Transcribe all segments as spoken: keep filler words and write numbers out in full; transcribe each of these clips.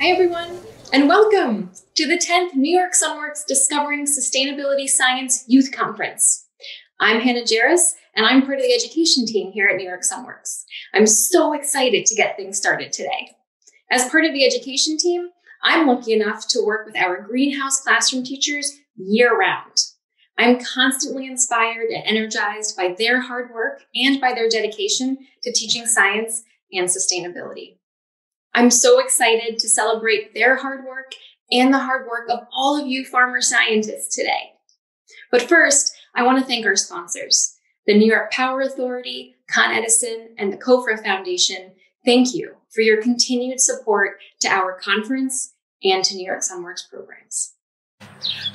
Hi everyone, and welcome to the tenth New York SunWorks Discovering Sustainability Science Youth Conference. I'm Hannah Jarris, and I'm part of the education team here at New York SunWorks. I'm so excited to get things started today. As part of the education team, I'm lucky enough to work with our greenhouse classroom teachers year-round. I'm constantly inspired and energized by their hard work and by their dedication to teaching science and sustainability. I'm so excited to celebrate their hard work and the hard work of all of you farmer scientists today. But first, I want to thank our sponsors, the New York Power Authority, Con Edison, and the COFRA Foundation. Thank you for your continued support to our conference and to New York SunWorks programs.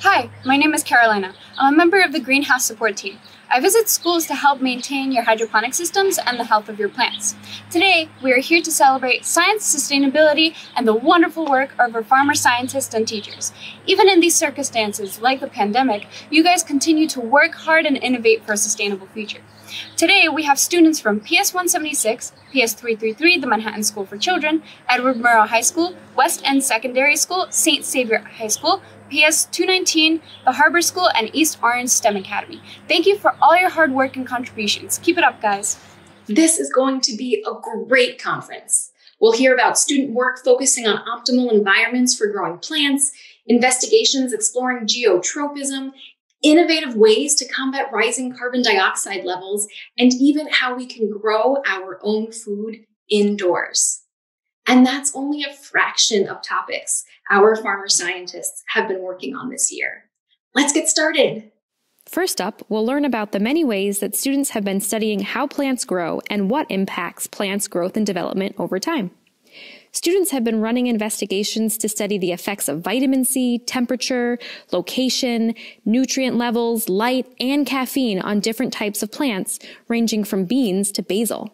Hi, my name is Carolina. I'm a member of the Greenhouse Support Team. I visit schools to help maintain your hydroponic systems and the health of your plants. Today, we are here to celebrate science, sustainability, and the wonderful work of our farmer scientists and teachers. Even in these circumstances, like the pandemic, you guys continue to work hard and innovate for a sustainable future. Today, we have students from P S one seventy-six, P S three thirty-three, the Manhattan School for Children, Edward Murrow High School, West End Secondary School, Saint Saviour High School, P S two nineteen, the Harbor School, and East Orange STEM Academy. Thank you for all your hard work and contributions. Keep it up, guys. This is going to be a great conference. We'll hear about student work focusing on optimal environments for growing plants, investigations exploring geotropism, innovative ways to combat rising carbon dioxide levels, and even how we can grow our own food indoors. And that's only a fraction of topics our farmer scientists have been working on this year. Let's get started. First up, we'll learn about the many ways that students have been studying how plants grow and what impacts plants' growth and development over time. Students have been running investigations to study the effects of vitamin C, temperature, location, nutrient levels, light, and caffeine on different types of plants, ranging from beans to basil.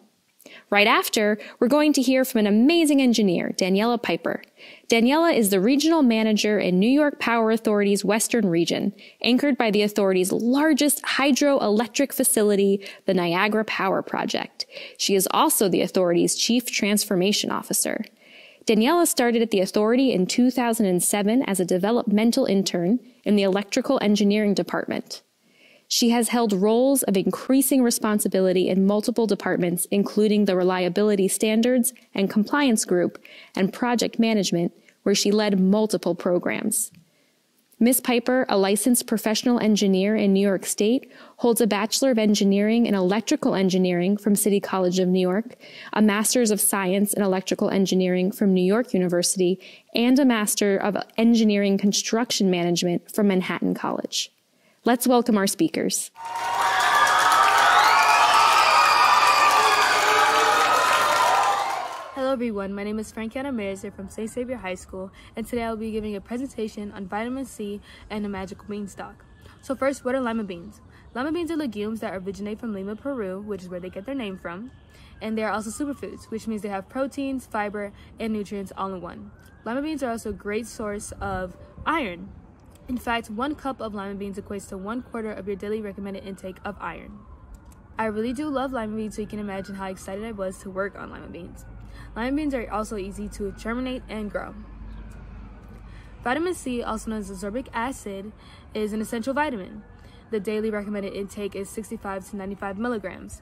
Right after, we're going to hear from an amazing engineer, Daniella Piper. Daniella is the regional manager in New York Power Authority's Western Region, anchored by the authority's largest hydroelectric facility, the Niagara Power Project. She is also the authority's chief transformation officer. Daniella started at the authority in two thousand seven as a developmental intern in the electrical engineering department. She has held roles of increasing responsibility in multiple departments, including the Reliability Standards and Compliance Group and Project Management, where she led multiple programs. Miz Piper, a licensed professional engineer in New York State, holds a Bachelor of Engineering in Electrical Engineering from City College of New York, a Master's of Science in Electrical Engineering from New York University, and a Master of Engineering Construction Management from Manhattan College. Let's welcome our speakers. Hello everyone, my name is Frankiana Merizer from Saint Saviour High School, and today I'll be giving a presentation on vitamin C and the magical bean stalk. So first, what are lima beans? Lima beans are legumes that originate from Lima, Peru, which is where they get their name from, and they are also superfoods, which means they have proteins, fiber, and nutrients all in one. Lima beans are also a great source of iron. In fact, one cup of lima beans equates to one quarter of your daily recommended intake of iron. I really do love lima beans, so you can imagine how excited I was to work on lima beans. Lima beans are also easy to germinate and grow. Vitamin C, also known as ascorbic acid, is an essential vitamin. The daily recommended intake is sixty-five to ninety-five milligrams.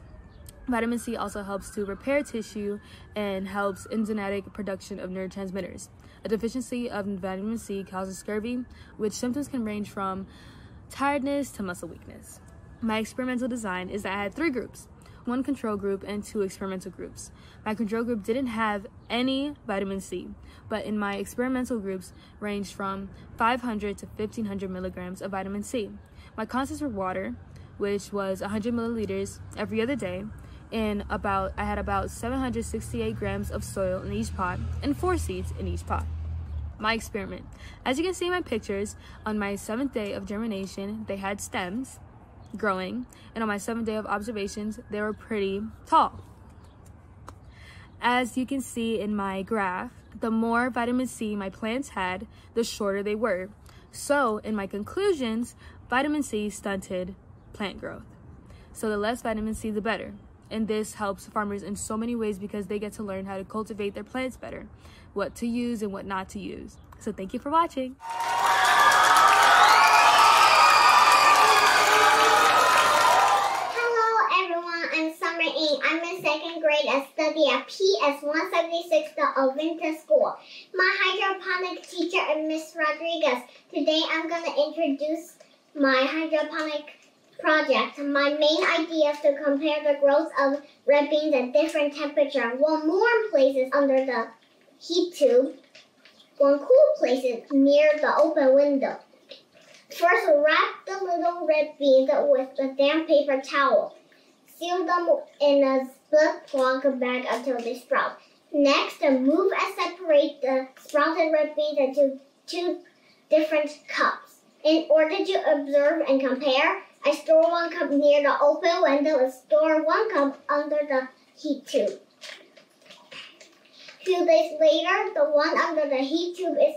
Vitamin C also helps to repair tissue and helps enzymatic production of neurotransmitters. A deficiency of vitamin C causes scurvy, which symptoms can range from tiredness to muscle weakness. My experimental design is that I had three groups, one control group and two experimental groups. My control group didn't have any vitamin C, but in my experimental groups ranged from five hundred to fifteen hundred milligrams of vitamin C. My constants were water, which was one hundred milliliters every other day, and about I had about seven hundred sixty-eight grams of soil in each pot and four seeds in each pot. My experiment. As you can see in my pictures, on my seventh day of germination, they had stems growing, and on my seventh day of observations, they were pretty tall. As you can see in my graph, the more vitamin C my plants had, the shorter they were. So in my conclusions, vitamin C stunted plant growth. So the less vitamin C, the better. And this helps farmers in so many ways because they get to learn how to cultivate their plants better, what to use and what not to use. So thank you for watching. I'm in second grade and study at P S one seventy-six, the Ovington School. My hydroponic teacher is Miss Rodriguez. Today I'm going to introduce my hydroponic project. My main idea is to compare the growth of red beans at different temperatures. One warm place is under the heat tube. One cool place is near the open window. First, wrap the little red beans with a damp paper towel. Seal them in a Ziploc bag until they sprout. Next, move and separate the sprouted red beans into two different cups. In order to observe and compare, I store one cup near the open window and store one cup under the heat tube. A few days later, the one under the heat tube is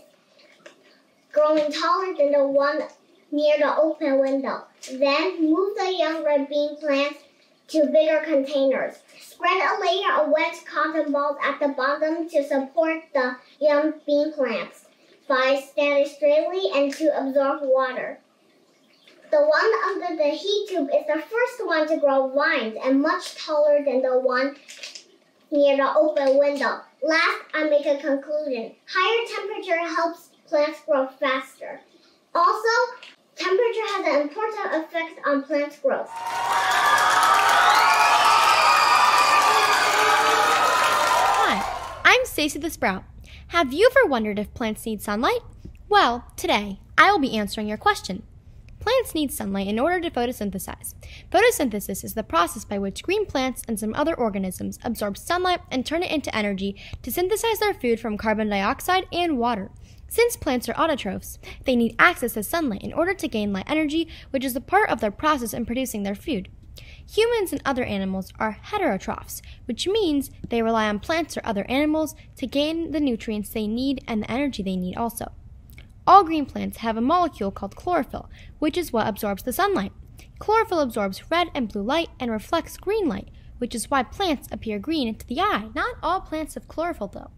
growing taller than the one near the open window. Then, move the young red bean plants to bigger containers. Spread a layer of wet cotton balls at the bottom to support the young bean plants by standing straightly and to absorb water. The one under the heat tube is the first one to grow vines and much taller than the one near the open window. Last, I make a conclusion. Higher temperature helps plants grow faster. Also, temperature has an important effect on plant growth. Hi, I'm Stacey the Sprout. Have you ever wondered if plants need sunlight? Well, today, I will be answering your question. Plants need sunlight in order to photosynthesize. Photosynthesis is the process by which green plants and some other organisms absorb sunlight and turn it into energy to synthesize their food from carbon dioxide and water. Since plants are autotrophs, they need access to sunlight in order to gain light energy, which is a part of their process in producing their food. Humans and other animals are heterotrophs, which means they rely on plants or other animals to gain the nutrients they need and the energy they need also. All green plants have a molecule called chlorophyll, which is what absorbs the sunlight. Chlorophyll absorbs red and blue light and reflects green light, which is why plants appear green to the eye. Not all plants have chlorophyll though.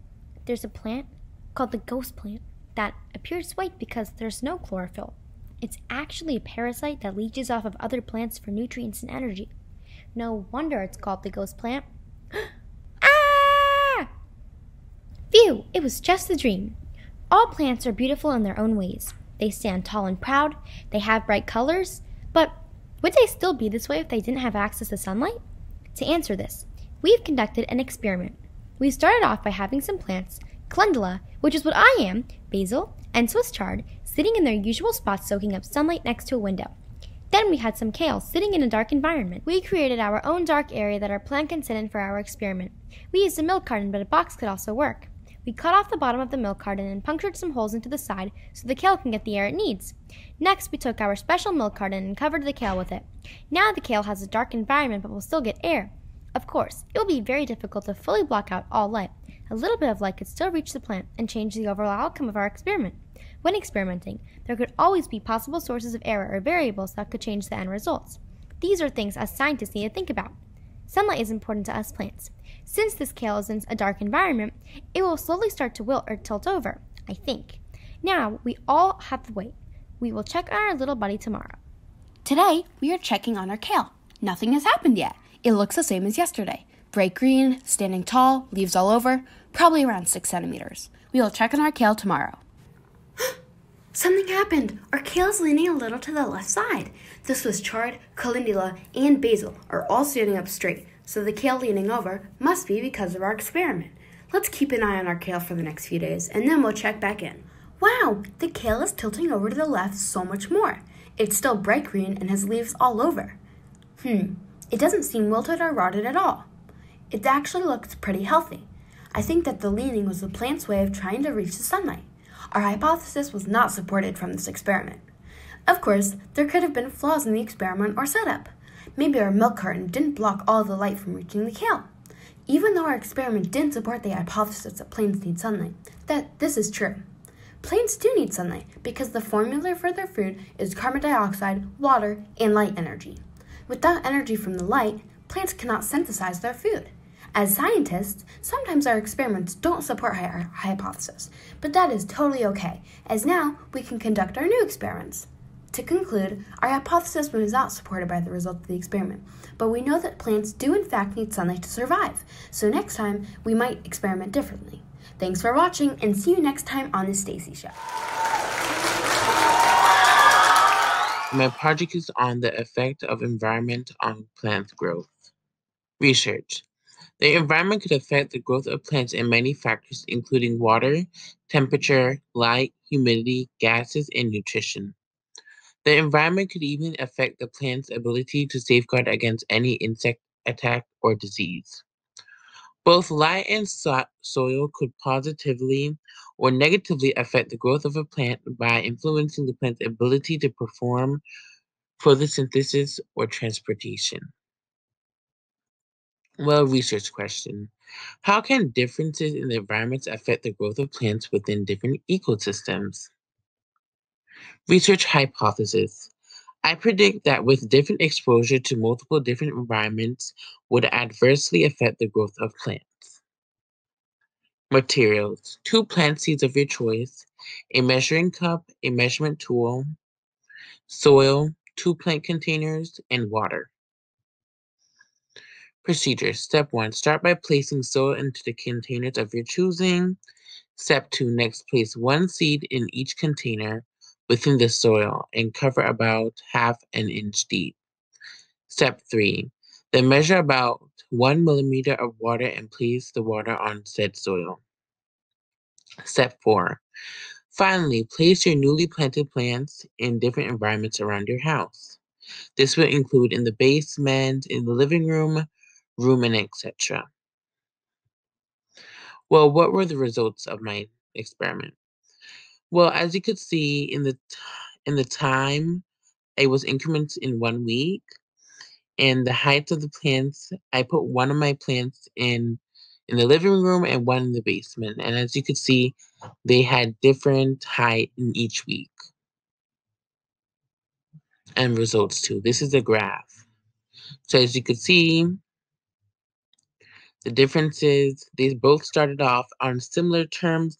There's a plant called the ghost plant that appears white because there's no chlorophyll. It's actually a parasite that leeches off of other plants for nutrients and energy. No wonder it's called the ghost plant. Ah! Phew, it was just a dream. All plants are beautiful in their own ways. They stand tall and proud, they have bright colors, but would they still be this way if they didn't have access to sunlight? To answer this, we've conducted an experiment. We started off by having some plants, calendula, which is what I am, basil, and Swiss chard, sitting in their usual spots soaking up sunlight next to a window. Then we had some kale sitting in a dark environment. We created our own dark area that our plant can sit in for our experiment. We used a milk carton, but a box could also work. We cut off the bottom of the milk carton and punctured some holes into the side so the kale can get the air it needs. Next, we took our special milk carton and covered the kale with it. Now the kale has a dark environment but will still get air. Of course, it will be very difficult to fully block out all light. A little bit of light could still reach the plant and change the overall outcome of our experiment. When experimenting, there could always be possible sources of error or variables that could change the end results. These are things us scientists need to think about. Sunlight is important to us plants. Since this kale is in a dark environment, it will slowly start to wilt or tilt over, I think. Now, we all have to wait. We will check on our little buddy tomorrow. Today, we are checking on our kale. Nothing has happened yet. It looks the same as yesterday. Bright green, standing tall, leaves all over, probably around six centimeters. We will check on our kale tomorrow. Something happened. Our kale is leaning a little to the left side. The Swiss chard, calendula, and basil are all standing up straight, so the kale leaning over must be because of our experiment. Let's keep an eye on our kale for the next few days, and then we'll check back in. Wow, the kale is tilting over to the left so much more. It's still bright green and has leaves all over. Hmm, it doesn't seem wilted or rotted at all. It actually looks pretty healthy. I think that the leaning was the plant's way of trying to reach the sunlight. Our hypothesis was not supported from this experiment. Of course, there could have been flaws in the experiment or setup. Maybe our milk carton didn't block all the light from reaching the kale. Even though our experiment didn't support the hypothesis that plants need sunlight, that this is true. Plants do need sunlight because the formula for their food is carbon dioxide, water, and light energy. Without energy from the light, plants cannot synthesize their food. As scientists, sometimes our experiments don't support our hypothesis, but that is totally okay, as now we can conduct our new experiments. To conclude, our hypothesis was not supported by the results of the experiment, but we know that plants do in fact need sunlight to survive, so next time we might experiment differently. Thanks for watching, and see you next time on The Stacy Show. My project is on the effect of environment on plant growth. Research. The environment could affect the growth of plants in many factors, including water, temperature, light, humidity, gases, and nutrition. The environment could even affect the plant's ability to safeguard against any insect attack or disease. Both light and so- soil could positively or negatively affect the growth of a plant by influencing the plant's ability to perform photosynthesis or transportation. Well, research question. How can differences in the environments affect the growth of plants within different ecosystems? Research hypothesis. I predict that with different exposure to multiple different environments would adversely affect the growth of plants. Materials. Two plant seeds of your choice, a measuring cup, a measurement tool, soil, two plant containers, and water. Procedure. Step one, start by placing soil into the containers of your choosing. Step two, next place one seed in each container within the soil and cover about half an inch deep. Step three, then measure about one millimeter of water and place the water on said soil. Step four, finally, place your newly planted plants in different environments around your house. This will include in the basement, in the living room, room, and et cetera. Well, what were the results of my experiment? Well, as you could see in the in the time, it was increments in one week, and the heights of the plants. I put one of my plants in in the living room and one in the basement, and as you could see, they had different height in each week. And results too. This is a graph. So as you could see, the differences, they both started off on similar terms,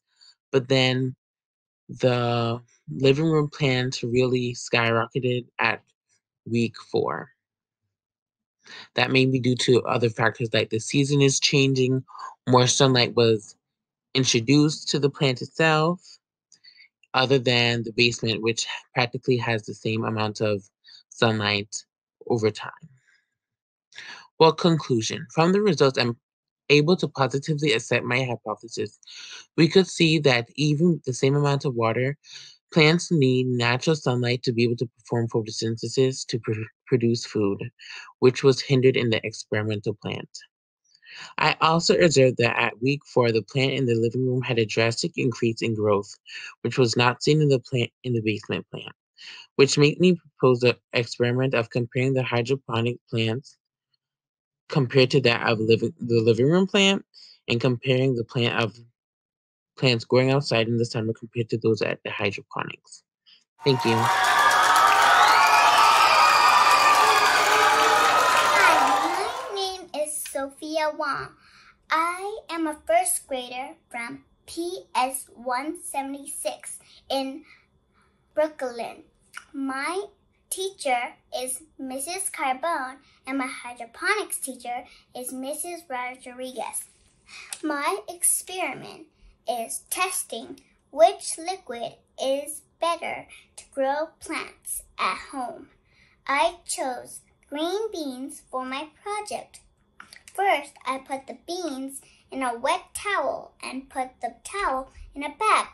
but then the living room plants really skyrocketed at week four. That may be due to other factors like the season is changing, more sunlight was introduced to the plant itself, other than the basement, which practically has the same amount of sunlight over time. Well, conclusion. From the results, I'm able to positively accept my hypothesis. We could see that even with the same amount of water, plants need natural sunlight to be able to perform photosynthesis to pr- produce food, which was hindered in the experimental plant. I also observed that at week four, the plant in the living room had a drastic increase in growth, which was not seen in the plant in the basement plant, which made me propose the experiment of comparing the hydroponic plants compared to that of living, the living room plant, and comparing the plant of plants growing outside in the summer compared to those at the hydroponics. Thank you. I am a first grader from P S one seventy-six in Brooklyn. My teacher is Missus Carbone and my hydroponics teacher is Missus Rodriguez. My experiment is testing which liquid is better to grow plants at home. I chose green beans for my project. First, I put the beans in a wet towel and put the towel in a bag.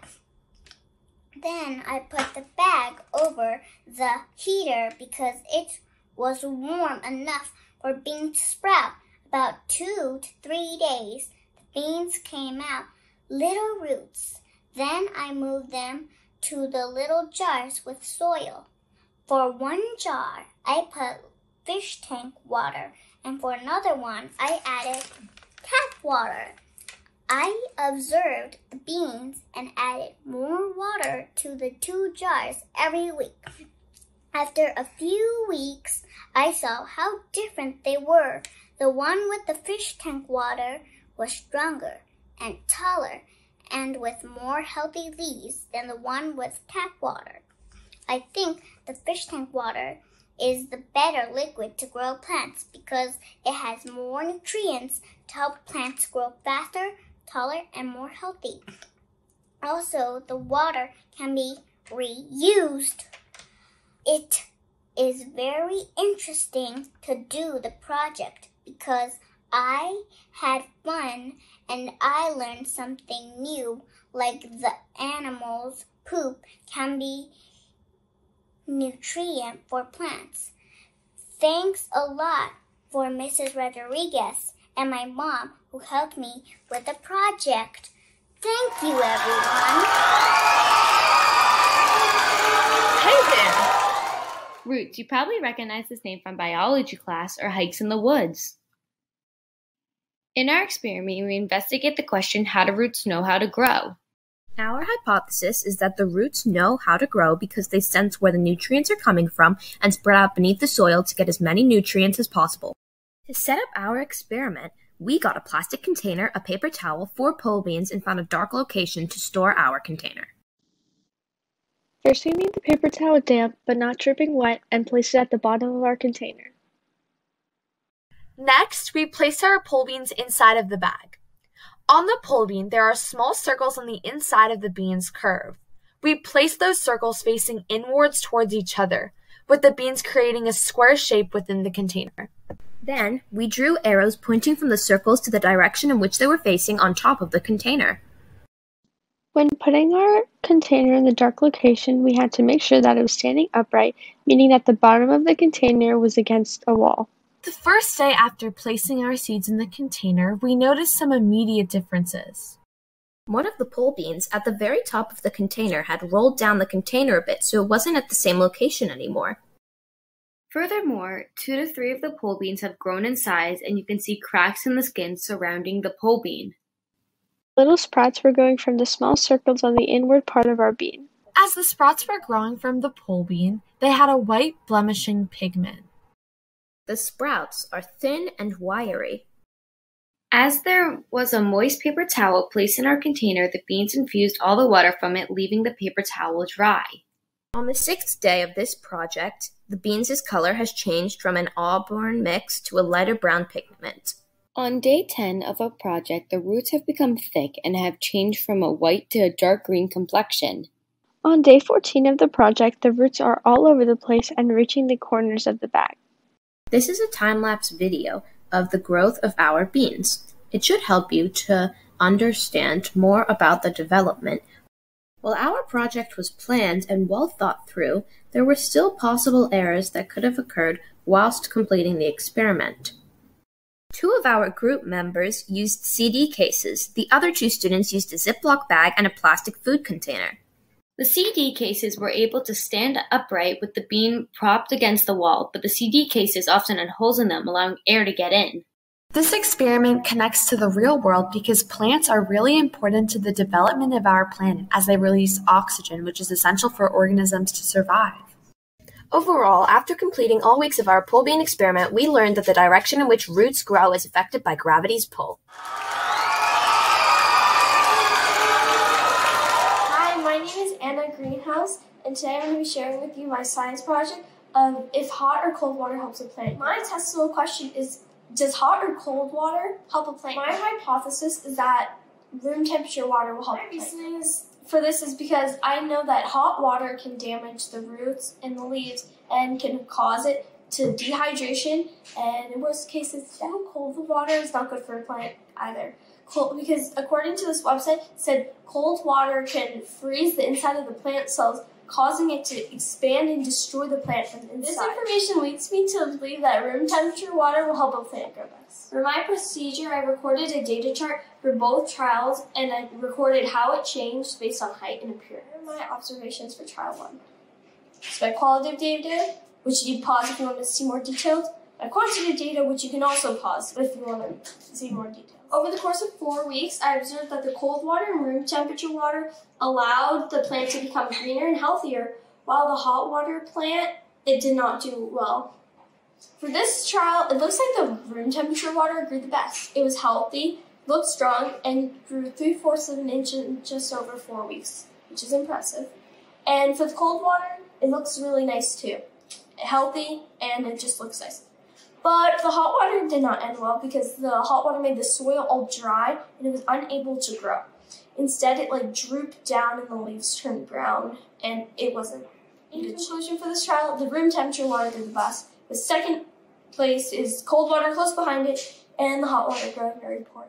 Then I put the bag over the heater because it was warm enough for beans to sprout. About two to three days, the beans came out little roots. Then I moved them to the little jars with soil. For one jar, I put fish tank water, and for another one, I added tap water. I observed the beans and added more water to the two jars every week. After a few weeks, I saw how different they were. The one with the fish tank water was stronger and taller and with more healthy leaves than the one with tap water. I think the fish tank water is the better liquid to grow plants because it has more nutrients to help plants grow faster, taller, and more healthy. Also, the water can be reused. It is very interesting to do the project because I had fun and I learned something new, like the animals' poop can be nutrient for plants. Thanks a lot for Missus Rodriguez and my mom who helped me with the project. Thank you, everyone. Hey there. Roots, you probably recognize this name from biology class or hikes in the woods. In our experiment, we investigate the question, how do roots know how to grow? Our hypothesis is that the roots know how to grow because they sense where the nutrients are coming from and spread out beneath the soil to get as many nutrients as possible. To set up our experiment, we got a plastic container, a paper towel, four pole beans, and found a dark location to store our container. First, we made the paper towel damp, but not dripping wet, and placed it at the bottom of our container. Next, we placed our pole beans inside of the bag. On the pole bean, there are small circles on the inside of the bean's curve. We placed those circles facing inwards towards each other, with the beans creating a square shape within the container. Then, we drew arrows pointing from the circles to the direction in which they were facing on top of the container. When putting our container in the dark location, we had to make sure that it was standing upright, meaning that the bottom of the container was against a wall. The first day after placing our seeds in the container, we noticed some immediate differences. One of the pole beans at the very top of the container had rolled down the container a bit, so it wasn't at the same location anymore. Furthermore, two to three of the pole beans have grown in size, and you can see cracks in the skin surrounding the pole bean. Little sprouts were growing from the small circles on the inward part of our bean. As the sprouts were growing from the pole bean, they had a white blemishing pigment. The sprouts are thin and wiry. As there was a moist paper towel placed in our container, the beans infused all the water from it, leaving the paper towel dry. On the sixth day of this project, the beans' color has changed from an auburn mix to a lighter brown pigment. On day ten of our project, the roots have become thick and have changed from a white to a dark green complexion. On day fourteen of the project, the roots are all over the place and reaching the corners of the bag. This is a time-lapse video of the growth of our beans. It should help you to understand more about the development. While our project was planned and well thought through, there were still possible errors that could have occurred whilst completing the experiment. Two of our group members used C D cases. The other two students used a Ziploc bag and a plastic food container. The C D cases were able to stand upright with the bean propped against the wall, but the C D cases often had holes in them, allowing air to get in. This experiment connects to the real world because plants are really important to the development of our planet as they release oxygen, which is essential for organisms to survive. Overall, after completing all weeks of our pole bean experiment, we learned that the direction in which roots grow is affected by gravity's pull. Hi, my name is Anna Greenhouse, and today I'm going to be sharing with you my science project of if hot or cold water helps a plant. My testable question is, does hot or cold water help a plant? My hypothesis is that room temperature water will help a plant. For this is because I know that hot water can damage the roots and the leaves and can cause it to dehydration, and in worst cases, cold water is not good for a plant either. Cold, because according to this website, it said cold water can freeze the inside of the plant cells, causing it to expand and destroy the plant from the inside. This information leads me to believe that room temperature water will help a plant grow best. For my procedure, I recorded a data chart for both trials, and I recorded how it changed based on height and appearance. Here are my observations for trial one. It's my qualitative data, which you pause if you want to see more details. My quantitative data, which you can also pause if you want to see more details. Over the course of four weeks, I observed that the cold water and room temperature water allowed the plant to become greener and healthier, while the hot water plant, it did not do well. For this trial, it looks like the room temperature water grew the best. It was healthy, looked strong, and grew three-fourths of an inch in just over four weeks, which is impressive. And for the cold water, it looks really nice too. Healthy, and it just looks nice. But the hot water did not end well because the hot water made the soil all dry and it was unable to grow. Instead, it like drooped down and the leaves turned brown, and it wasn't. In conclusion for this trial, the room temperature water grew the best. The second place is cold water close behind it, and the hot water growing very poor.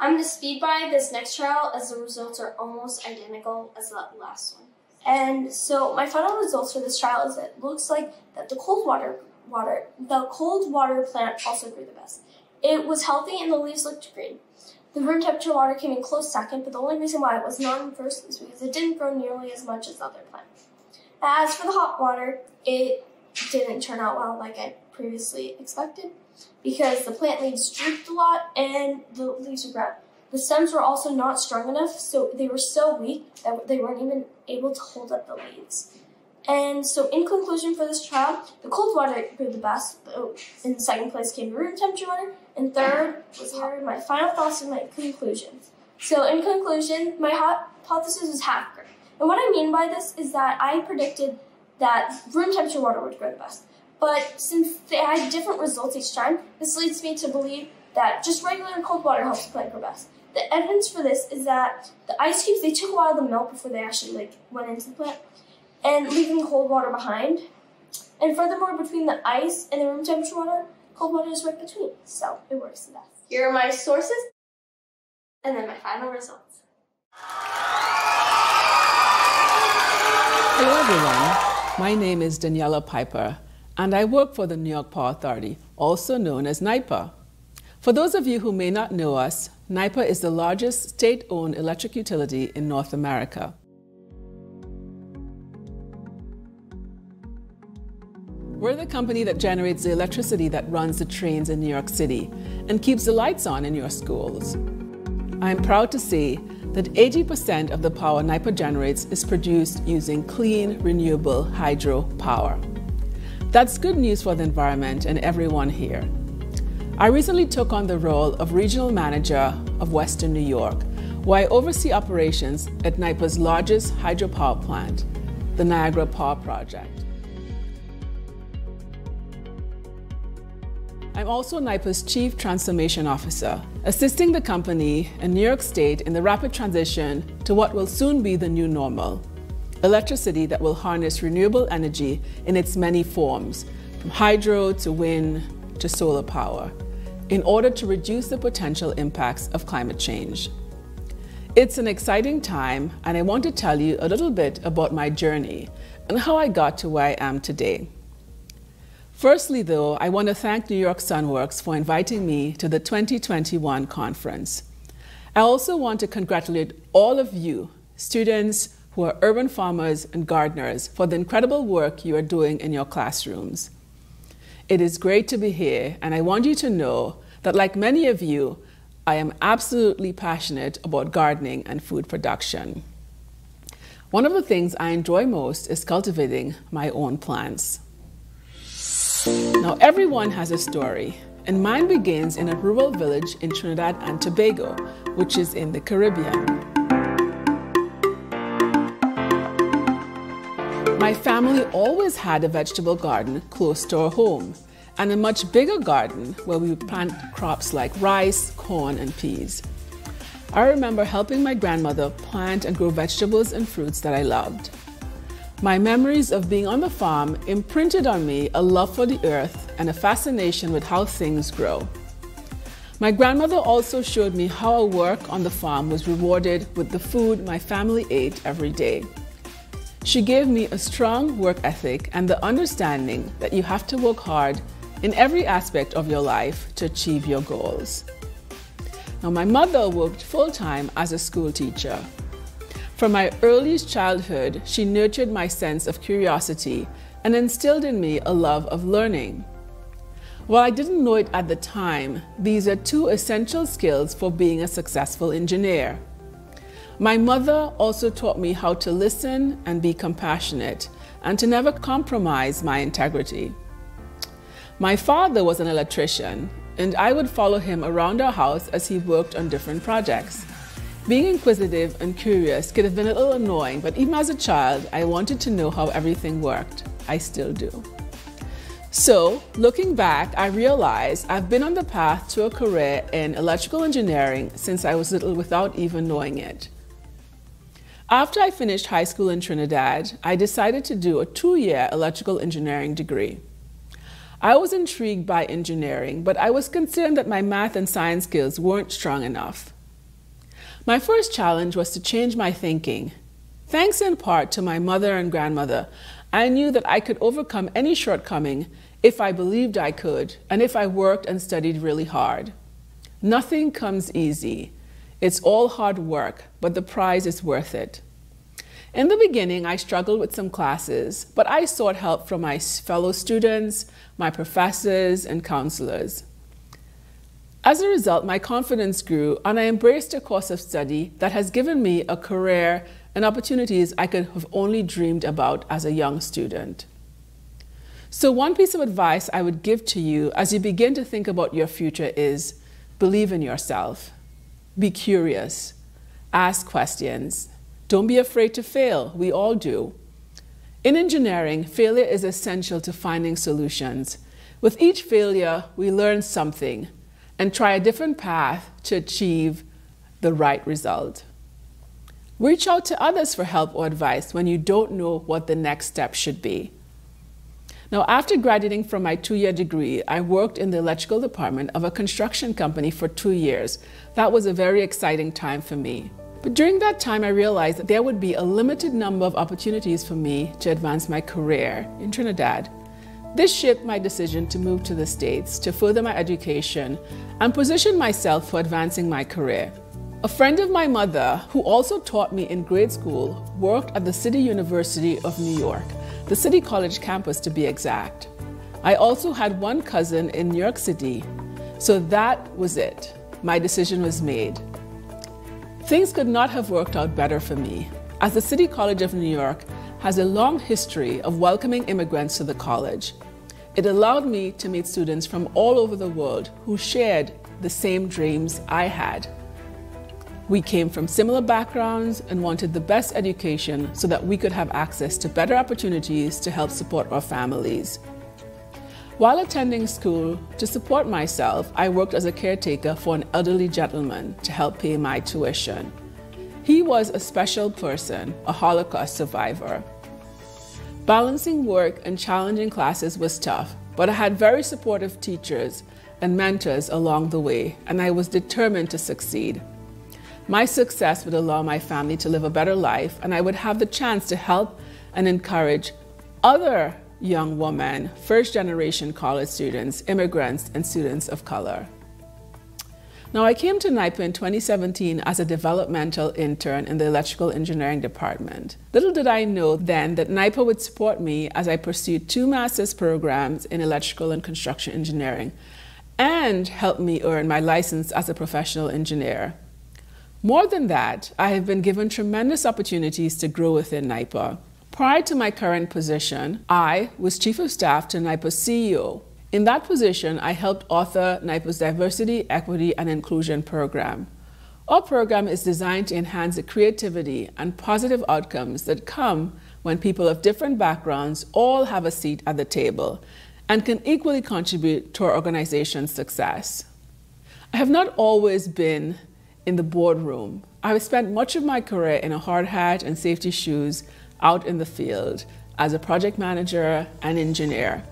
I'm going to speed by this next trial as the results are almost identical as that last one. And so my final results for this trial is that it looks like that the cold water water the cold water plant also grew the best. It was healthy and the leaves looked green. The room temperature water came in close second, but the only reason why it was not in first is because it didn't grow nearly as much as the other plants. As for the hot water, it didn't turn out well like I previously expected because the plant leaves drooped a lot and the leaves were brown. The stems were also not strong enough, so they were so weak that they weren't even able to hold up the leaves. And so in conclusion for this trial, the cold water grew the best, but in second place came room temperature water, and third was hot. My final thoughts and my conclusions. So in conclusion, my hypothesis was half correct. And what I mean by this is that I predicted that room temperature water would grow the best. But since they had different results each time, this leads me to believe that just regular cold water helps the plant grow best. The evidence for this is that the ice cubes, they took a while to melt before they actually like went into the plant, and leaving the cold water behind. And furthermore, between the ice and the room temperature water, cold water is right between, so it works the best. Here are my sources, and then my final results. Hello everyone, my name is Daniella Piper, and I work for the New York Power Authority, also known as NYPA. For those of you who may not know us, NYPA is the largest state-owned electric utility in North America. We're the company that generates the electricity that runs the trains in New York City and keeps the lights on in your schools. I'm proud to say that eighty percent of the power NYPA generates is produced using clean, renewable hydro power. That's good news for the environment and everyone here. I recently took on the role of Regional Manager of Western New York, where I oversee operations at NYPA's largest hydropower plant, the Niagara Power Project. I'm also NYPA's Chief Transformation Officer, assisting the company and New York State in the rapid transition to what will soon be the new normal, electricity that will harness renewable energy in its many forms, from hydro to wind to solar power, in order to reduce the potential impacts of climate change. It's an exciting time, and I want to tell you a little bit about my journey and how I got to where I am today. Firstly, though, I want to thank New York Sunworks for inviting me to the twenty twenty-one conference. I also want to congratulate all of you, students who are urban farmers and gardeners, for the incredible work you are doing in your classrooms. It is great to be here, and I want you to know that, like many of you, I am absolutely passionate about gardening and food production. One of the things I enjoy most is cultivating my own plants. Now, everyone has a story, and mine begins in a rural village in Trinidad and Tobago, which is in the Caribbean. My family always had a vegetable garden close to our home, and a much bigger garden where we would plant crops like rice, corn, and peas. I remember helping my grandmother plant and grow vegetables and fruits that I loved. My memories of being on the farm imprinted on me a love for the earth and a fascination with how things grow. My grandmother also showed me how our work on the farm was rewarded with the food my family ate every day. She gave me a strong work ethic and the understanding that you have to work hard in every aspect of your life to achieve your goals. Now, my mother worked full-time as a school teacher. From my earliest childhood, she nurtured my sense of curiosity and instilled in me a love of learning. While I didn't know it at the time, these are two essential skills for being a successful engineer. My mother also taught me how to listen and be compassionate, and to never compromise my integrity. My father was an electrician, and I would follow him around our house as he worked on different projects. Being inquisitive and curious could have been a little annoying, but even as a child, I wanted to know how everything worked. I still do. So, looking back, I realized I've been on the path to a career in electrical engineering since I was little without even knowing it. After I finished high school in Trinidad, I decided to do a two-year electrical engineering degree. I was intrigued by engineering, but I was concerned that my math and science skills weren't strong enough. My first challenge was to change my thinking. Thanks in part to my mother and grandmother, I knew that I could overcome any shortcoming if I believed I could, and if I worked and studied really hard. Nothing comes easy. It's all hard work, but the prize is worth it. In the beginning, I struggled with some classes, but I sought help from my fellow students, my professors, and counselors. As a result, my confidence grew, and I embraced a course of study that has given me a career and opportunities I could have only dreamed about as a young student. So one piece of advice I would give to you as you begin to think about your future is, believe in yourself. Be curious. Ask questions. Don't be afraid to fail. We all do. In engineering, failure is essential to finding solutions. With each failure, we learn something and try a different path to achieve the right result. Reach out to others for help or advice when you don't know what the next step should be. Now, after graduating from my two-year degree, I worked in the electrical department of a construction company for two years. That was a very exciting time for me. But during that time, I realized that there would be a limited number of opportunities for me to advance my career in Trinidad. This shaped my decision to move to the States to further my education and position myself for advancing my career. A friend of my mother, who also taught me in grade school, worked at the City University of New York, the City College campus to be exact. I also had one cousin in New York City, so that was it. My decision was made. Things could not have worked out better for me, as the City College of New York has a long history of welcoming immigrants to the college. It allowed me to meet students from all over the world who shared the same dreams I had. We came from similar backgrounds and wanted the best education so that we could have access to better opportunities to help support our families. While attending school, to support myself, I worked as a caretaker for an elderly gentleman to help pay my tuition. He was a special person, a Holocaust survivor. Balancing work and challenging classes was tough, but I had very supportive teachers and mentors along the way, and I was determined to succeed. My success would allow my family to live a better life, and I would have the chance to help and encourage other young women, first-generation college students, immigrants, and students of color. Now, I came to N Y P A in twenty seventeen as a developmental intern in the electrical engineering department. Little did I know then that N Y P A would support me as I pursued two master's programs in electrical and construction engineering and help me earn my license as a professional engineer. More than that, I have been given tremendous opportunities to grow within N Y P A. Prior to my current position, I was Chief of Staff to N Y P A's C E O. In that position, I helped author N Y P A's Diversity, Equity, and Inclusion program. Our program is designed to enhance the creativity and positive outcomes that come when people of different backgrounds all have a seat at the table and can equally contribute to our organization's success. I have not always been in the boardroom. I have spent much of my career in a hard hat and safety shoes out in the field as a project manager and engineer.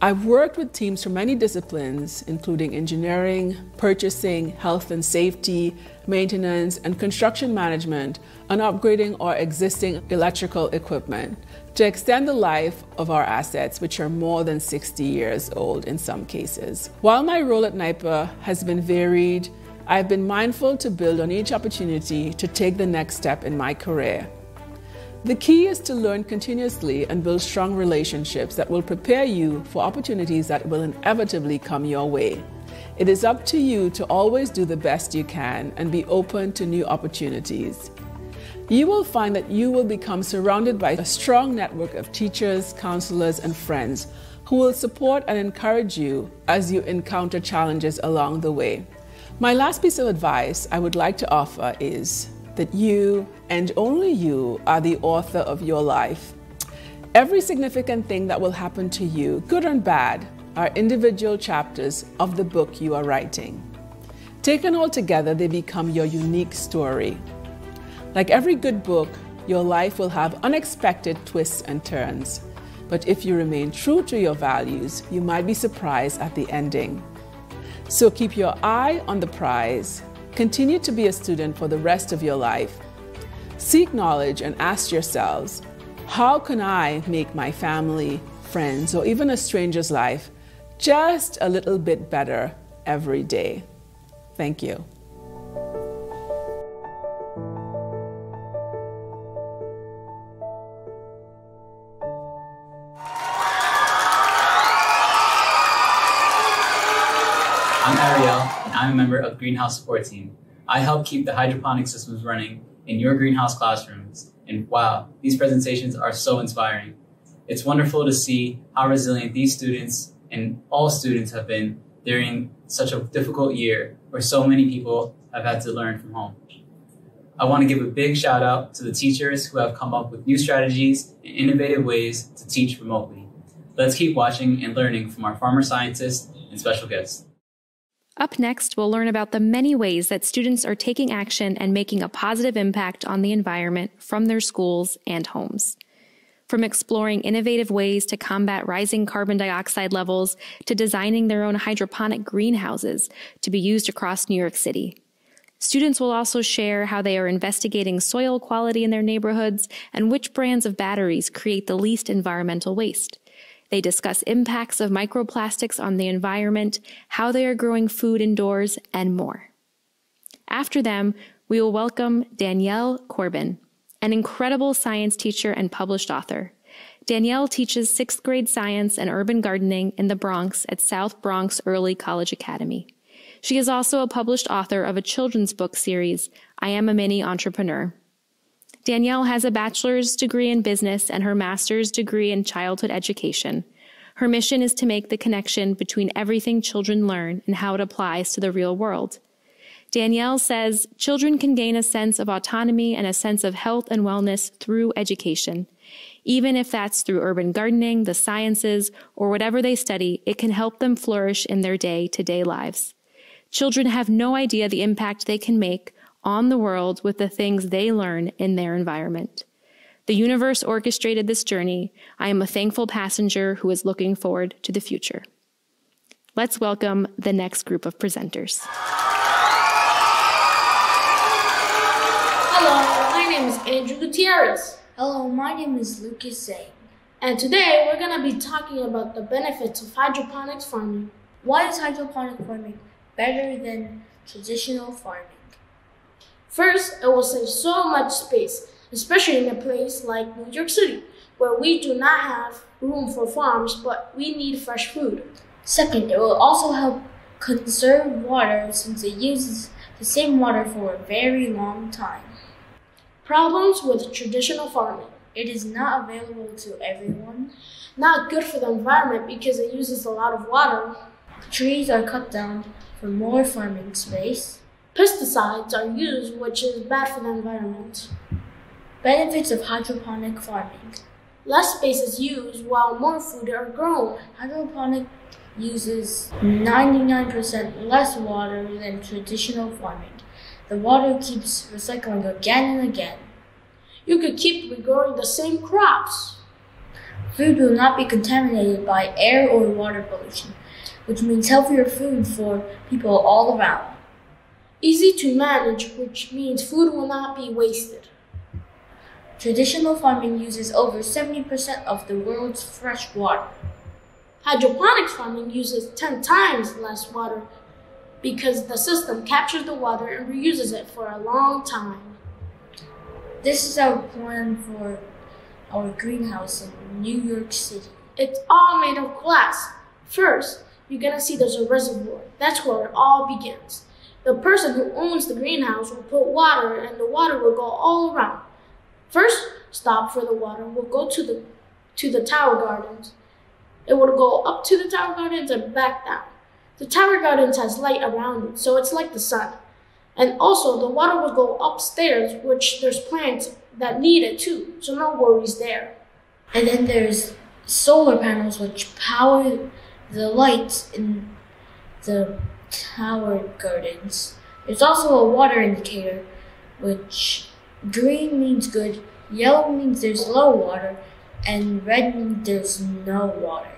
I've worked with teams from many disciplines, including engineering, purchasing, health and safety, maintenance, and construction management, on upgrading our existing electrical equipment to extend the life of our assets, which are more than sixty years old in some cases. While my role at N Y P A has been varied, I've been mindful to build on each opportunity to take the next step in my career. The key is to learn continuously and build strong relationships that will prepare you for opportunities that will inevitably come your way. It is up to you to always do the best you can and be open to new opportunities. You will find that you will become surrounded by a strong network of teachers, counselors, and friends who will support and encourage you as you encounter challenges along the way. My last piece of advice I would like to offer is that you, and only you, are the author of your life. Every significant thing that will happen to you, good and bad, are individual chapters of the book you are writing. Taken all together, they become your unique story. Like every good book, your life will have unexpected twists and turns. But if you remain true to your values, you might be surprised at the ending. So keep your eye on the prize. Continue to be a student for the rest of your life. Seek knowledge and ask yourselves, how can I make my family, friends, or even a stranger's life just a little bit better every day? Thank you. I'm a member of the greenhouse support team. I help keep the hydroponic systems running in your greenhouse classrooms. And wow, these presentations are so inspiring. It's wonderful to see how resilient these students and all students have been during such a difficult year where so many people have had to learn from home. I want to give a big shout out to the teachers who have come up with new strategies and innovative ways to teach remotely. Let's keep watching and learning from our farmer scientists and special guests. Up next, we'll learn about the many ways that students are taking action and making a positive impact on the environment from their schools and homes. From exploring innovative ways to combat rising carbon dioxide levels, to designing their own hydroponic greenhouses to be used across New York City. Students will also share how they are investigating soil quality in their neighborhoods and which brands of batteries create the least environmental waste. They discuss impacts of microplastics on the environment, how they are growing food indoors, and more. After them, we will welcome Danielle Corbin, an incredible science teacher and published author. Danielle teaches sixth grade science and urban gardening in the Bronx at South Bronx Early College Academy. She is also a published author of a children's book series, I Am a Mini Entrepreneur. Danielle has a bachelor's degree in business and her master's degree in childhood education. Her mission is to make the connection between everything children learn and how it applies to the real world. Danielle says children can gain a sense of autonomy and a sense of health and wellness through education. Even if that's through urban gardening, the sciences, or whatever they study, it can help them flourish in their day-to-day lives. Children have no idea the impact they can make on the world with the things they learn in their environment. The universe orchestrated this journey. I am a thankful passenger who is looking forward to the future. Let's welcome the next group of presenters. Hello, my name is Andrew Gutierrez. Hello, my name is Lucas Zay. And today we're going to be talking about the benefits of hydroponics farming. Why is hydroponic farming better than traditional farming? First, it will save so much space, especially in a place like New York City, where we do not have room for farms, but we need fresh food. Second, it will also help conserve water since it uses the same water for a very long time. Problems with traditional farming. It is not available to everyone. Not good for the environment because it uses a lot of water. Trees are cut down for more farming space. Pesticides are used, which is bad for the environment. Benefits of hydroponic farming. Less space is used while more food are grown. Hydroponic uses ninety-nine percent less water than traditional farming. The water keeps recycling again and again. You could keep regrowing the same crops. Food will not be contaminated by air or water pollution, which means healthier food for people all around. Easy to manage, which means food will not be wasted. Traditional farming uses over seventy percent of the world's fresh water. Hydroponics farming uses ten times less water because the system captures the water and reuses it for a long time. This is our plan for our greenhouse in New York City. It's all made of glass. First, you're gonna see there's a reservoir. That's where it all begins. The person who owns the greenhouse will put water and the water will go all around. First stop for the water will go to the, to the Tower Gardens. It will go up to the Tower Gardens and back down. The Tower Gardens has light around it, so it's like the sun. And also the water will go upstairs, which there's plants that need it too, so no worries there. And then there's solar panels which power the lights in the Tower Gardens. There's also a water indicator, which green means good, yellow means there's low water, and red means there's no water.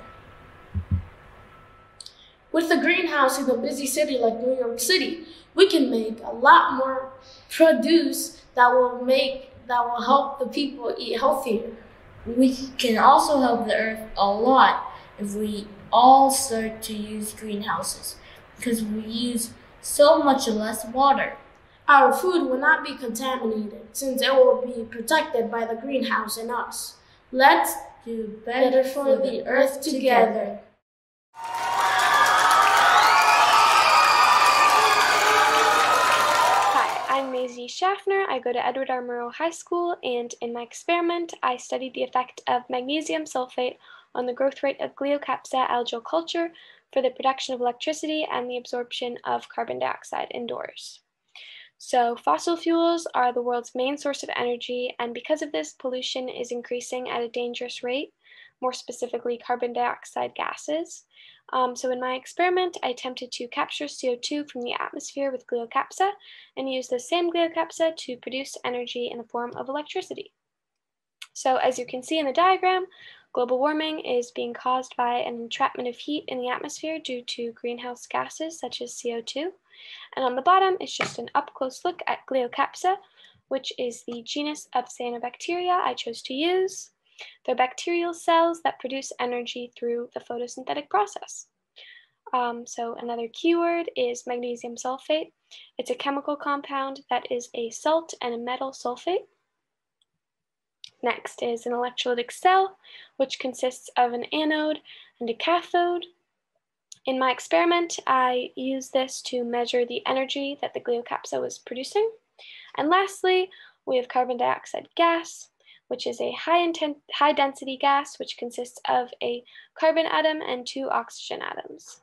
With the greenhouse in a busy city like New York City, we can make a lot more produce that will make that will help the people eat healthier. We can also help the earth a lot if we all start to use greenhouses, because we use so much less water. Our food will not be contaminated, since it will be protected by the greenhouse and us. Let's do better, better for, for the, the earth together. Hi, I'm Maisie Schaffner. I go to Edward R. Murrow High School, and in my experiment, I studied the effect of magnesium sulfate on the growth rate of Gloeocapsa algal culture for the production of electricity and the absorption of carbon dioxide indoors. So fossil fuels are the world's main source of energy, and because of this, pollution is increasing at a dangerous rate, more specifically carbon dioxide gases. Um, so in my experiment, I attempted to capture C O two from the atmosphere with Gloeocapsa and use the same Gloeocapsa to produce energy in the form of electricity. So as you can see in the diagram, global warming is being caused by an entrapment of heat in the atmosphere due to greenhouse gases such as C O two. And on the bottom is just an up-close look at Gloeocapsa, which is the genus of cyanobacteria I chose to use. They're bacterial cells that produce energy through the photosynthetic process. Um, so another keyword is magnesium sulfate. It's a chemical compound that is a salt and a metal sulfate. Next is an electrolytic cell, which consists of an anode and a cathode. In my experiment, I used this to measure the energy that the Gloeocapsa was producing. And lastly, we have carbon dioxide gas, which is a high intent, high density gas, which consists of a carbon atom and two oxygen atoms.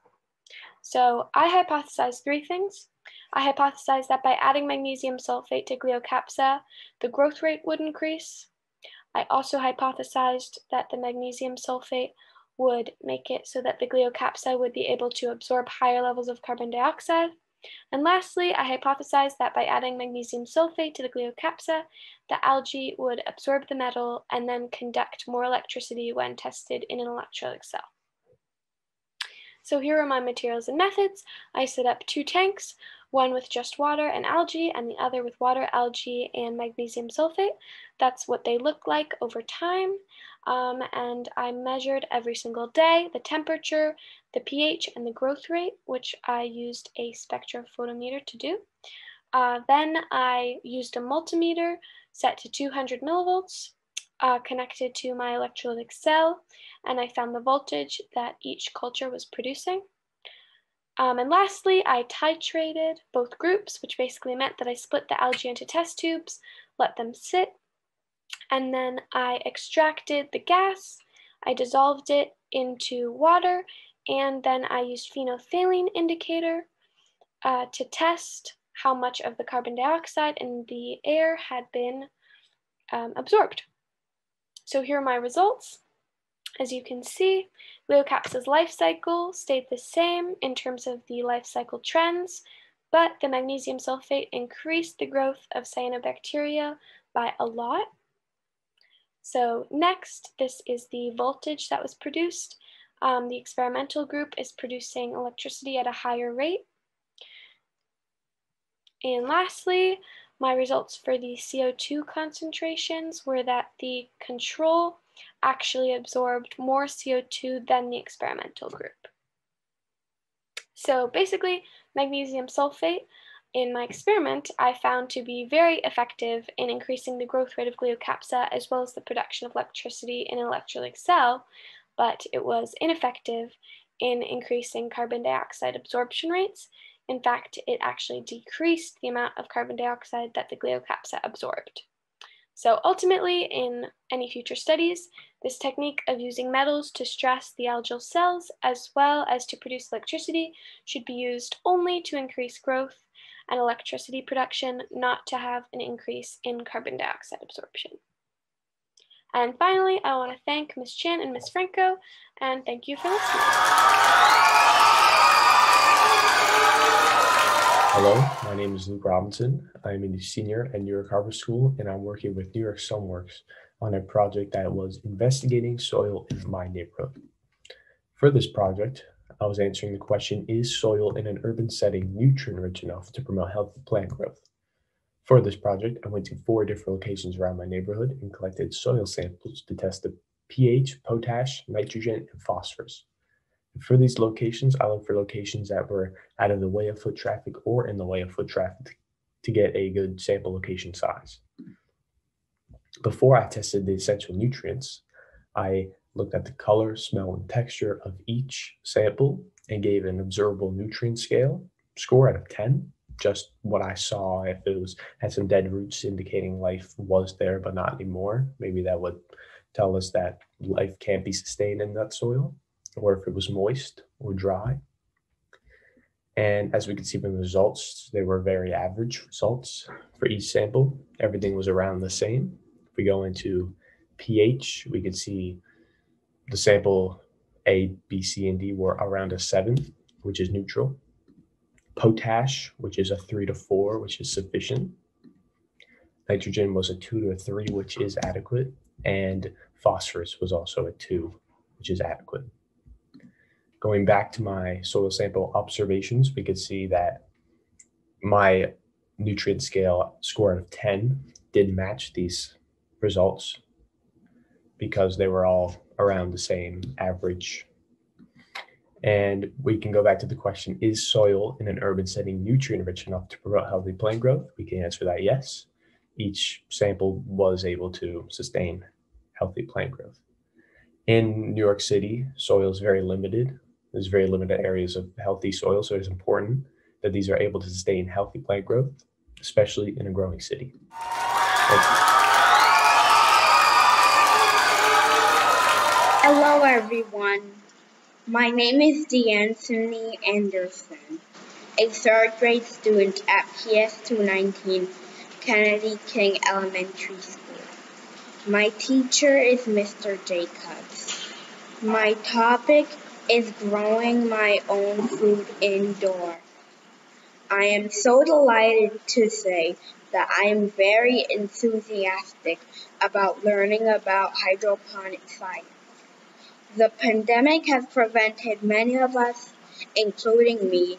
So I hypothesized three things. I hypothesized that by adding magnesium sulfate to Gloeocapsa, the growth rate would increase. I also hypothesized that the magnesium sulfate would make it so that the Gloeocapsa would be able to absorb higher levels of carbon dioxide. And lastly, I hypothesized that by adding magnesium sulfate to the Gloeocapsa, the algae would absorb the metal and then conduct more electricity when tested in an electrolytic cell. So here are my materials and methods. I set up two tanks, one with just water and algae, and the other with water, algae, and magnesium sulfate. That's what they look like over time. Um, and I measured every single day the temperature, the pH, and the growth rate, which I used a spectrophotometer to do. Uh, then I used a multimeter set to two hundred millivolts, uh, connected to my electrolytic cell, and I found the voltage that each culture was producing. Um, and lastly, I titrated both groups, which basically meant that I split the algae into test tubes, let them sit, and then I extracted the gas, I dissolved it into water, and then I used phenolphthalein indicator uh, to test how much of the carbon dioxide in the air had been um, absorbed. So here are my results. As you can see, Gloeocapsa's life cycle stayed the same in terms of the life cycle trends, but the magnesium sulfate increased the growth of cyanobacteria by a lot. So next, this is the voltage that was produced. Um, the experimental group is producing electricity at a higher rate. And lastly, my results for the C O two concentrations were that the control actually absorbed more C O two than the experimental group. So basically, magnesium sulfate in my experiment, I found to be very effective in increasing the growth rate of Gloeocapsa as well as the production of electricity in an electrolytic cell, but it was ineffective in increasing carbon dioxide absorption rates. In fact, it actually decreased the amount of carbon dioxide that the Gloeocapsa absorbed. So ultimately, in any future studies, this technique of using metals to stress the algal cells as well as to produce electricity should be used only to increase growth and electricity production, not to have an increase in carbon dioxide absorption. And finally, I want to thank Miz Chan and Miz Franco, and thank you for listening. Hello, my name is Luke Robinson. I am a senior at New York Harbor School, and I'm working with New York Stoneworks on a project that was investigating soil in my neighborhood. For this project, I was answering the question, is soil in an urban setting nutrient-rich enough to promote healthy plant growth? For this project, I went to four different locations around my neighborhood and collected soil samples to test the pH, potash, nitrogen, and phosphorus. For these locations, I looked for locations that were out of the way of foot traffic or in the way of foot traffic to get a good sample location size. Before I tested the essential nutrients, I looked at the color, smell, and texture of each sample and gave an observable nutrient scale score out of ten, just what I saw. If it was had some dead roots indicating life was there but not anymore, maybe that would tell us that life can't be sustained in that soil, or if it was moist or dry. And as we could see from the results, they were very average results for each sample. Everything was around the same. If we go into pH, we could see the sample A, B, C, and D were around a seven, which is neutral. Potash, which is a three to four, which is sufficient. Nitrogen was a two to a three, which is adequate. And phosphorus was also a two, which is adequate. Going back to my soil sample observations, we could see that my nutrient scale score out of ten did match these results because they were all around the same average. And we can go back to the question, is soil in an urban setting nutrient-rich enough to promote healthy plant growth? We can answer that yes. Each sample was able to sustain healthy plant growth. In New York City, soil is very limited. There's very limited areas of healthy soil, so it's important that these are able to sustain healthy plant growth, especially in a growing city. Thank you. Hello, everyone. My name is DeAnthony Anderson, a third grade student at P S two nineteen Kennedy King Elementary School. My teacher is Mister Jacobs. My topic is growing my own food indoor. I am so delighted to say that I am very enthusiastic about learning about hydroponic science. The pandemic has prevented many of us, including me,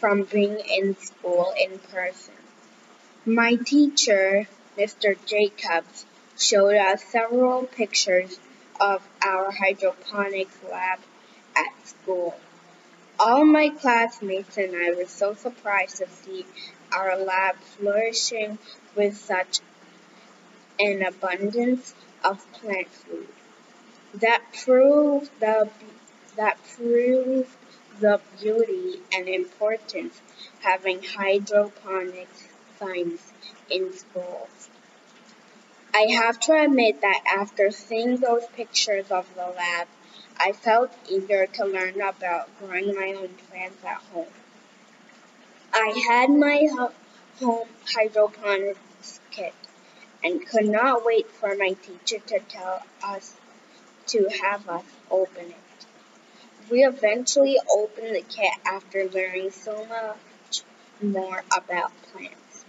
from being in school in person. My teacher, Mister Jacobs, showed us several pictures of our hydroponics lab at school. All my classmates and I were so surprised to see our lab flourishing with such an abundance of plant food. That proved the that proved the beauty and importance of having hydroponics science in schools. I have to admit that after seeing those pictures of the lab, I felt eager to learn about growing my own plants at home. I had my home hydroponics kit and could not wait for my teacher to tell us to have us open it. We eventually opened the kit after learning so much more about plants.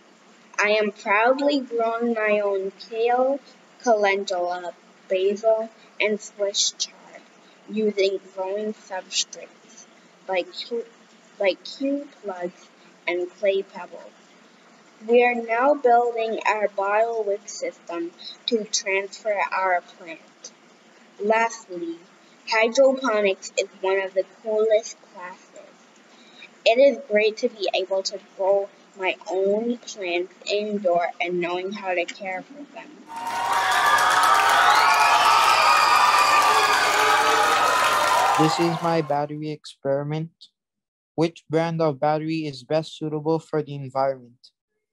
I am proudly growing my own kale, calendula, basil, and Swiss chard using growing substrates like Q, like Q plugs and clay pebbles. We are now building our bottle wick system to transfer our plants. Lastly, hydroponics is one of the coolest classes. It is great to be able to grow my own plants indoor and knowing how to care for them. This is my battery experiment. Which brand of battery is best suitable for the environment?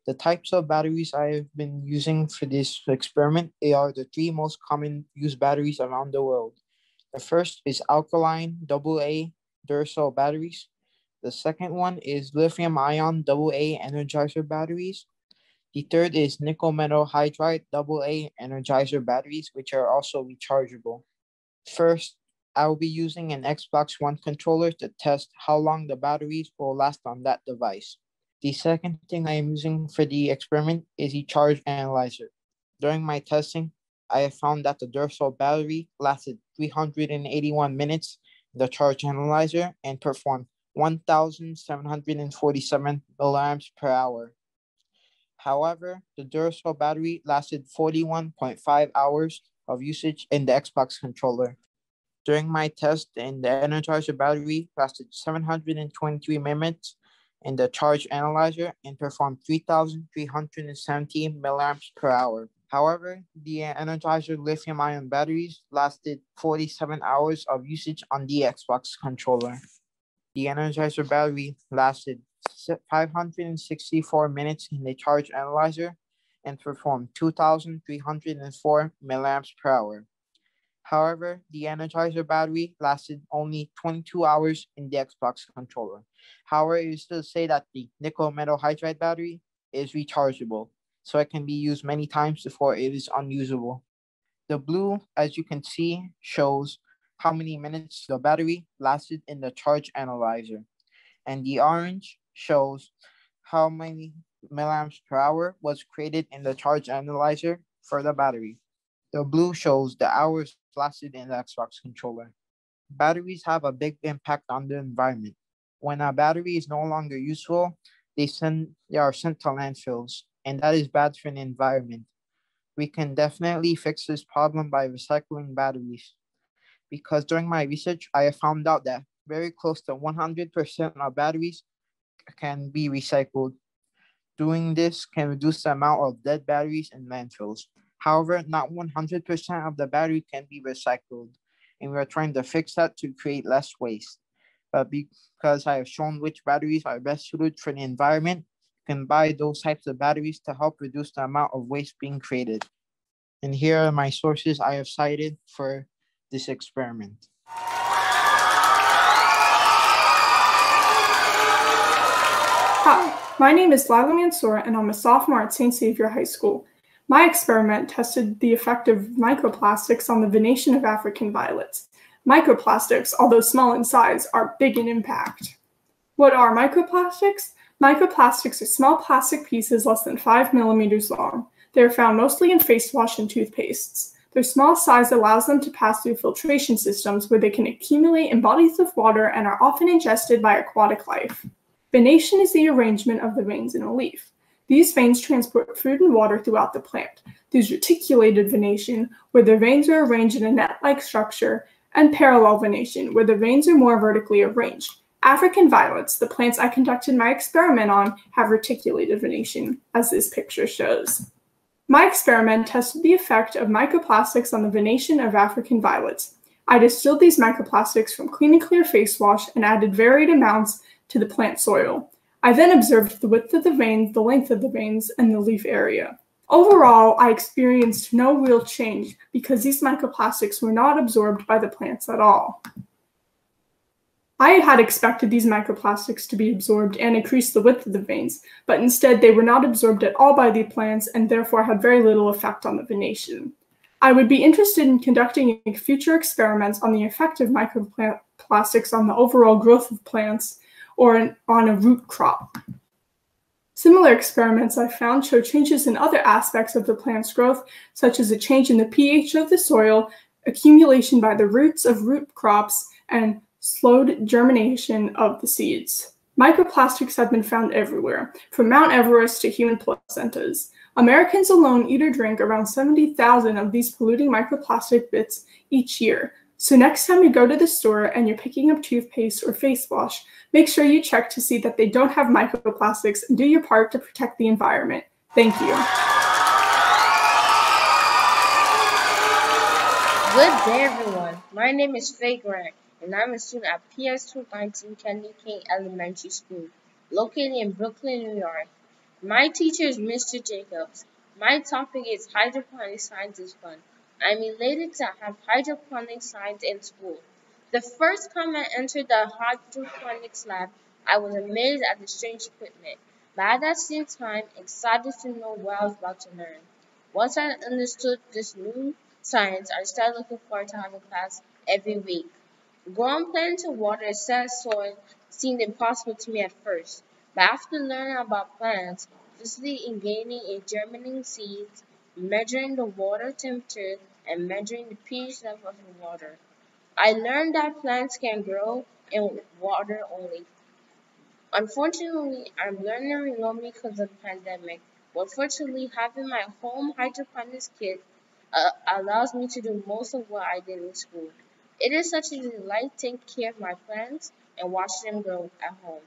The types of batteries I have been using for this experiment, they are the three most common used batteries around the world. The first is alkaline double A Duracell batteries. The second one is lithium-ion double A Energizer batteries. The third is nickel metal hydride double A Energizer batteries, which are also rechargeable. First, I will be using an Xbox One controller to test how long the batteries will last on that device. The second thing I am using for the experiment is a charge analyzer. During my testing, I have found that the Duracell battery lasted three hundred eighty-one minutes in the charge analyzer and performed one thousand seven hundred forty-seven milliamps per hour. However, the Duracell battery lasted forty-one point five hours of usage in the Xbox controller. During my test, and the Energizer battery lasted seven hundred twenty-three minutes in the charge analyzer and performed three thousand three hundred seventy milliamps per hour. However, the Energizer lithium-ion batteries lasted forty-seven hours of usage on the Xbox controller. The Energizer battery lasted five hundred sixty-four minutes in the charge analyzer and performed two thousand three hundred four milliamps per hour. However, the Energizer battery lasted only twenty-two hours in the Xbox controller. However, it is still say that the nickel metal hydride battery is rechargeable, so it can be used many times before it is unusable. The blue, as you can see, shows how many minutes the battery lasted in the charge analyzer. And the orange shows how many milliamps per hour was created in the charge analyzer for the battery. The blue shows the hours lasted in the Xbox controller. Batteries have a big impact on the environment. When a battery is no longer useful, they, send, they are sent to landfills, and that is bad for the environment. We can definitely fix this problem by recycling batteries, because during my research, I have found out that very close to one hundred percent of batteries can be recycled. Doing this can reduce the amount of dead batteries in landfills. However, not one hundred percent of the battery can be recycled, and we are trying to fix that to create less waste. But because I have shown which batteries are best suited for the environment, you can buy those types of batteries to help reduce the amount of waste being created. And here are my sources I have cited for this experiment. Hi, my name is Lila Mansour, and I'm a sophomore at Saint Saviour High School. My experiment tested the effect of microplastics on the venation of African violets. Microplastics, although small in size, are big in impact. What are microplastics? Microplastics are small plastic pieces less than five millimeters long. They are found mostly in face wash and toothpastes. Their small size allows them to pass through filtration systems where they can accumulate in bodies of water and are often ingested by aquatic life. Venation is the arrangement of the veins in a leaf. These veins transport food and water throughout the plant. There's reticulated venation, where the veins are arranged in a net-like structure, and parallel venation, where the veins are more vertically arranged. African violets, the plants I conducted my experiment on, have reticulated venation, as this picture shows. My experiment tested the effect of microplastics on the venation of African violets. I distilled these microplastics from Clean and Clear face wash and added varied amounts to the plant soil. I then observed the width of the veins, the length of the veins, and the leaf area. Overall, I experienced no real change because these microplastics were not absorbed by the plants at all. I had expected these microplastics to be absorbed and increase the width of the veins, but instead they were not absorbed at all by the plants and therefore had very little effect on the venation. I would be interested in conducting future experiments on the effect of microplastics on the overall growth of plants or an, on a root crop. Similar experiments I found show changes in other aspects of the plant's growth, such as a change in the pH of the soil, accumulation by the roots of root crops, and slowed germination of the seeds. Microplastics have been found everywhere, from Mount Everest to human placentas. Americans alone eat or drink around seventy thousand of these polluting microplastic bits each year. So next time you go to the store and you're picking up toothpaste or face wash, make sure you check to see that they don't have microplastics and do your part to protect the environment. Thank you. Good day, everyone. My name is Faye Grant, and I'm a student at P S two nineteen Kennedy King Elementary School, located in Brooklyn, New York. My teacher is Mister Jacobs. My topic is hydroponic science is fun. I'm elated to have hydroponic science in school. The first time I entered the hydroponics lab, I was amazed at the strange equipment, but at the same time, excited to know what I was about to learn. Once I understood this new science, I started looking forward to having class every week. Growing plants in water and sand soil seemed impossible to me at first, but after learning about plants, specifically in gaining and germinating seeds, measuring the water temperature, and measuring the pH level of the water, I learned that plants can grow in water only. Unfortunately, I'm learning remotely because of the pandemic, but fortunately having my home hydroponics kit uh, allows me to do most of what I did in school. It is such a delight taking care of my plants and watching them grow at home.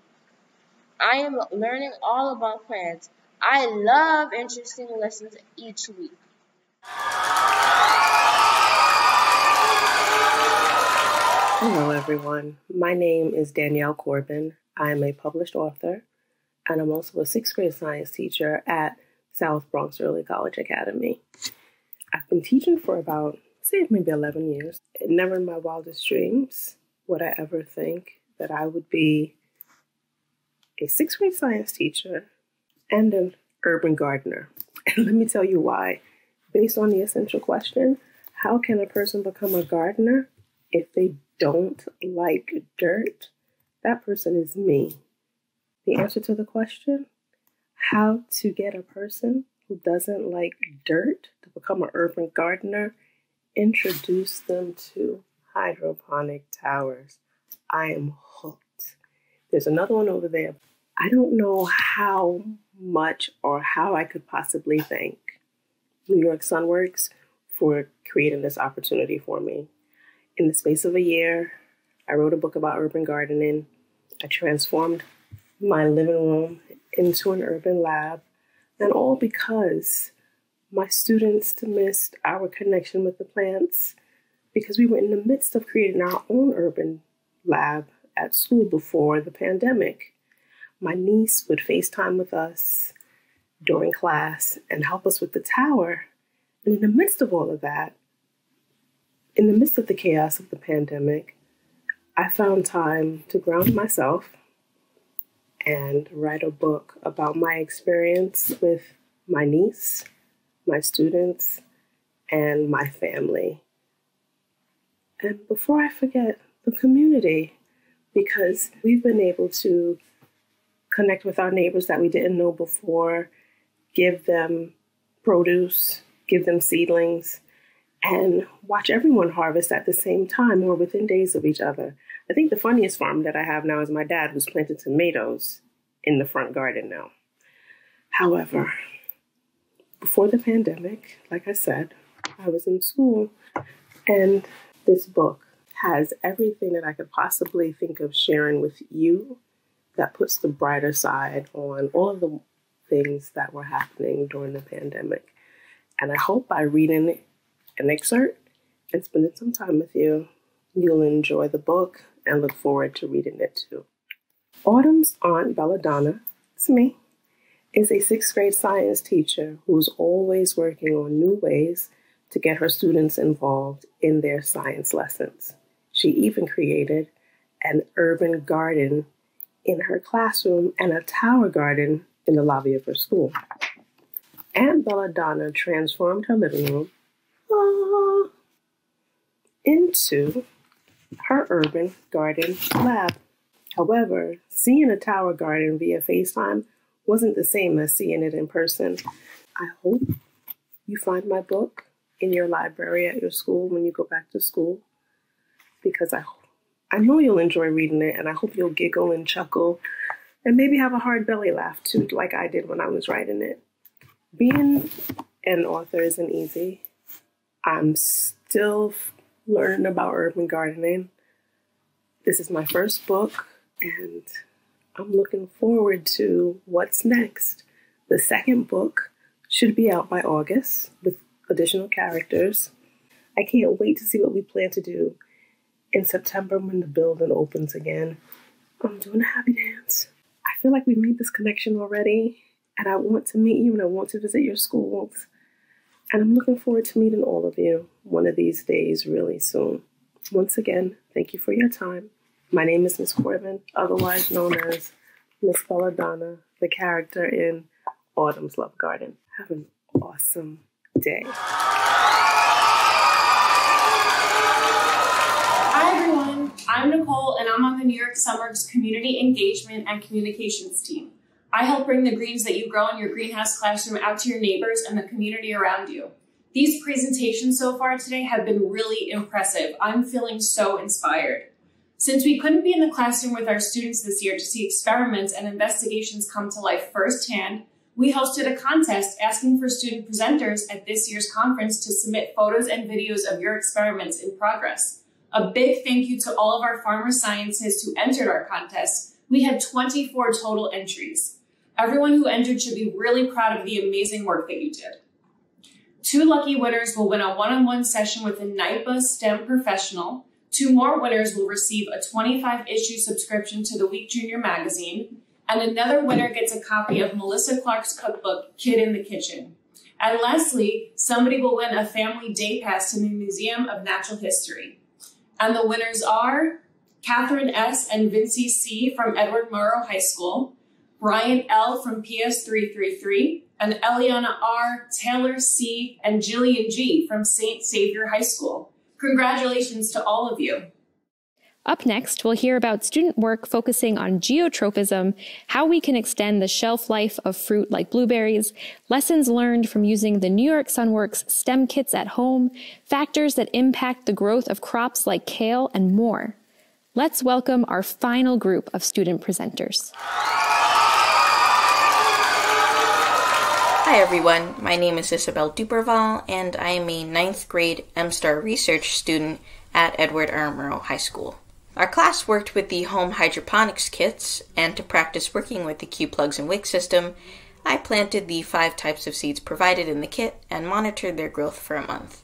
I am learning all about plants. I love interesting lessons each week. Hello everyone, my name is Danielle Corbin. I am a published author and I'm also a sixth grade science teacher at South Bronx Early College Academy. I've been teaching for about, say maybe eleven years. Never in my wildest dreams would I ever think that I would be a sixth grade science teacher and an urban gardener. And let me tell you why. Based on the essential question, how can a person become a gardener if they don't like dirt? That person is me. The answer to the question, how to get a person who doesn't like dirt to become an urban gardener, introduce them to hydroponic towers. I am hooked. There's another one over there. I don't know how much or how I could possibly thank New York Sunworks for creating this opportunity for me. In the space of a year, I wrote a book about urban gardening. I transformed my living room into an urban lab, and all because my students missed our connection with the plants because we were in the midst of creating our own urban lab at school before the pandemic. My niece would FaceTime with us during class and help us with the tower. And in the midst of all of that, in the midst of the chaos of the pandemic, I found time to ground myself and write a book about my experience with my niece, my students, and my family. And before I forget, the community, because we've been able to connect with our neighbors that we didn't know before, give them produce, give them seedlings, and watch everyone harvest at the same time or within days of each other. I think the funniest farm that I have now is my dad, who's planted tomatoes in the front garden now. However, before the pandemic, like I said, I was in school, and this book has everything that I could possibly think of sharing with you that puts the brighter side on all of the things that were happening during the pandemic. And I hope by reading an excerpt and spending some time with you, you'll enjoy the book and look forward to reading it too. Autumn's Aunt Belladonna, it's me, is a sixth grade science teacher who's always working on new ways to get her students involved in their science lessons. She even created an urban garden in her classroom and a tower garden in the lobby of her school. Aunt Belladonna transformed her living room uh, into her urban garden lab. However, seeing a tower garden via FaceTime wasn't the same as seeing it in person. I hope you find my book in your library at your school when you go back to school, because I hope I know you'll enjoy reading it, and I hope you'll giggle and chuckle and maybe have a hard belly laugh too, like I did when I was writing it. Being an author isn't easy. I'm still learning about urban gardening. This is my first book, and I'm looking forward to what's next. The second book should be out by August with additional characters. I can't wait to see what we plan to do in September when the building opens again. I'm doing a happy dance. I feel like we made this connection already, and I want to meet you, and I want to visit your schools. And I'm looking forward to meeting all of you one of these days really soon. Once again, thank you for your time. My name is Miss Corbin, otherwise known as Miss Belladonna, the character in Autumn's Love Garden. Have an awesome day. Hi everyone, I'm Nicole and I'm on the New York Summer's Community Engagement and Communications team. I help bring the greens that you grow in your greenhouse classroom out to your neighbors and the community around you. These presentations so far today have been really impressive. I'm feeling so inspired. Since we couldn't be in the classroom with our students this year to see experiments and investigations come to life firsthand, we hosted a contest asking for student presenters at this year's conference to submit photos and videos of your experiments in progress. A big thank you to all of our farmer scientists who entered our contest. We had twenty-four total entries. Everyone who entered should be really proud of the amazing work that you did. Two lucky winners will win a one-on-one session with a N Y P A STEM professional. Two more winners will receive a twenty-five issue subscription to the Week Junior magazine, and another winner gets a copy of Melissa Clark's cookbook, Kid in the Kitchen. And lastly, somebody will win a family day pass to the Museum of Natural History. And the winners are Catherine S. and Vinci C. from Edward Murrow High School, Brian L. from P S three thirty-three, and Eliana R., Taylor C., and Jillian G. from Saint Saviour High School. Congratulations to all of you. Up next, we'll hear about student work focusing on geotropism, how we can extend the shelf life of fruit like blueberries, lessons learned from using the New York Sunworks STEM kits at home, factors that impact the growth of crops like kale, and more. Let's welcome our final group of student presenters. Hi everyone, my name is Isabel Duperval, and I am a ninth grade M STAR research student at Edward R. Murrow High School. Our class worked with the home hydroponics kits, and to practice working with the Q-plugs and wick system, I planted the five types of seeds provided in the kit and monitored their growth for a month.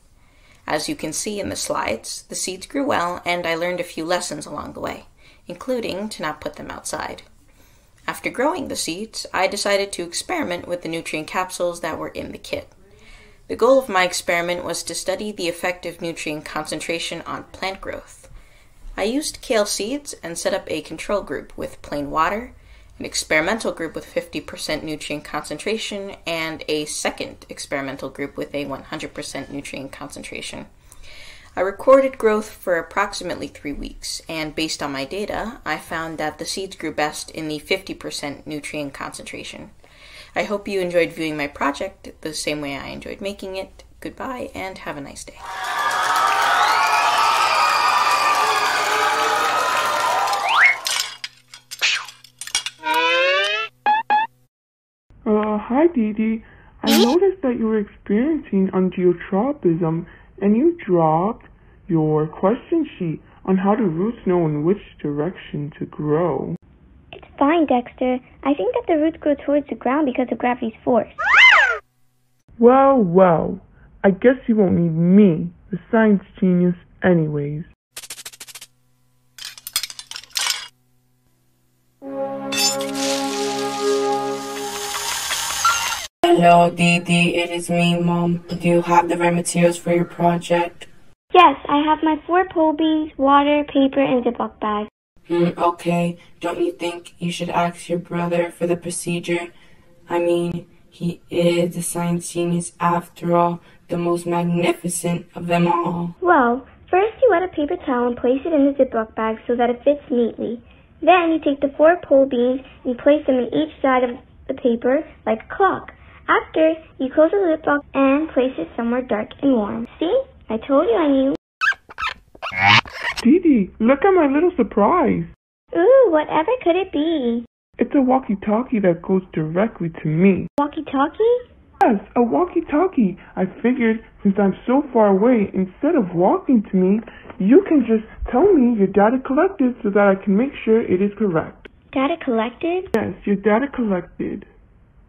As you can see in the slides, the seeds grew well, and I learned a few lessons along the way, including to not put them outside. After growing the seeds, I decided to experiment with the nutrient capsules that were in the kit. The goal of my experiment was to study the effect of nutrient concentration on plant growth. I used kale seeds and set up a control group with plain water, an experimental group with fifty percent nutrient concentration, and a second experimental group with a one hundred percent nutrient concentration. I recorded growth for approximately three weeks, and based on my data, I found that the seeds grew best in the fifty percent nutrient concentration. I hope you enjoyed viewing my project the same way I enjoyed making it. Goodbye, and have a nice day. Uh, hi, Dee Dee. I noticed that you were experiencing on geotropism, and you dropped your question sheet on how do roots know in which direction to grow. It's fine, Dexter. I think that the roots grow towards the ground because of gravity's force. Well, well. I guess you won't need me, the science genius, anyways. Hello, Dee Dee. It is me, Mom. Do you have the right materials for your project? Yes, I have my four pole beans, water, paper, and Ziploc bag. Hmm, okay. Don't you think you should ask your brother for the procedure? I mean, he is the science genius after all, the most magnificent of them all. Well, first you wet a paper towel and place it in the Ziploc bag so that it fits neatly. Then you take the four pole beans and place them in each side of the paper like a clock. After, you close the lip box and place it somewhere dark and warm. See? I told you I knew. Dee Dee, look at my little surprise. Ooh, whatever could it be? It's a walkie-talkie that goes directly to me. Walkie-talkie? Yes, a walkie-talkie. I figured since I'm so far away, instead of walking to me, you can just tell me your data collected so that I can make sure it is correct. Data collected? Yes, your data collected.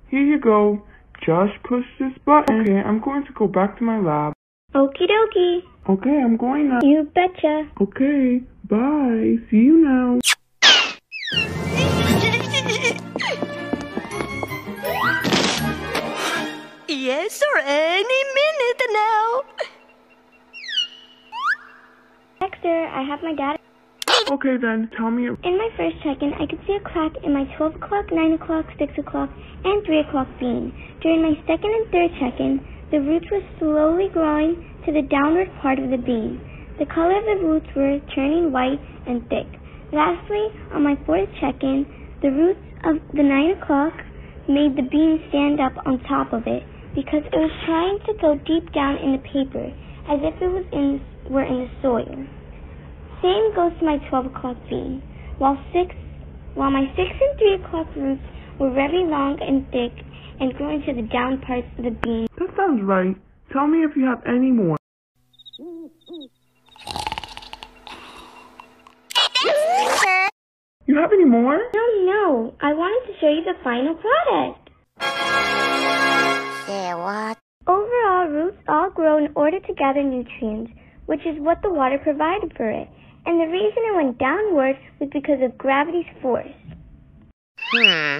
Here you go. Just push this button. Okay, I'm going to go back to my lab. Okie dokie. Okay, I'm going now. You betcha. Okay, bye. See you now. Yes, or any minute now. Dexter, I have my data. Okay then, tell me. In my first check-in, I could see a clock in my twelve o'clock, nine o'clock, six o'clock, and three o'clock beam. During my second and third check-in, the roots were slowly growing to the downward part of the beam. The color of the roots were turning white and thick. Lastly, on my fourth check-in, the roots of the nine o'clock made the beam stand up on top of it because it was trying to go deep down in the paper, as if it was in, were in the soil. Same goes to my twelve o'clock beam. While six, while my six and three o'clock roots were very long and thick and grew into the down parts of the beam. That sounds right. Tell me if you have any more. You have any more? No, no. I wanted to show you the final product. Yeah, what? Overall, roots all grow in order to gather nutrients, which is what the water provided for it. And the reason it went downward was because of gravity's force. Hmm.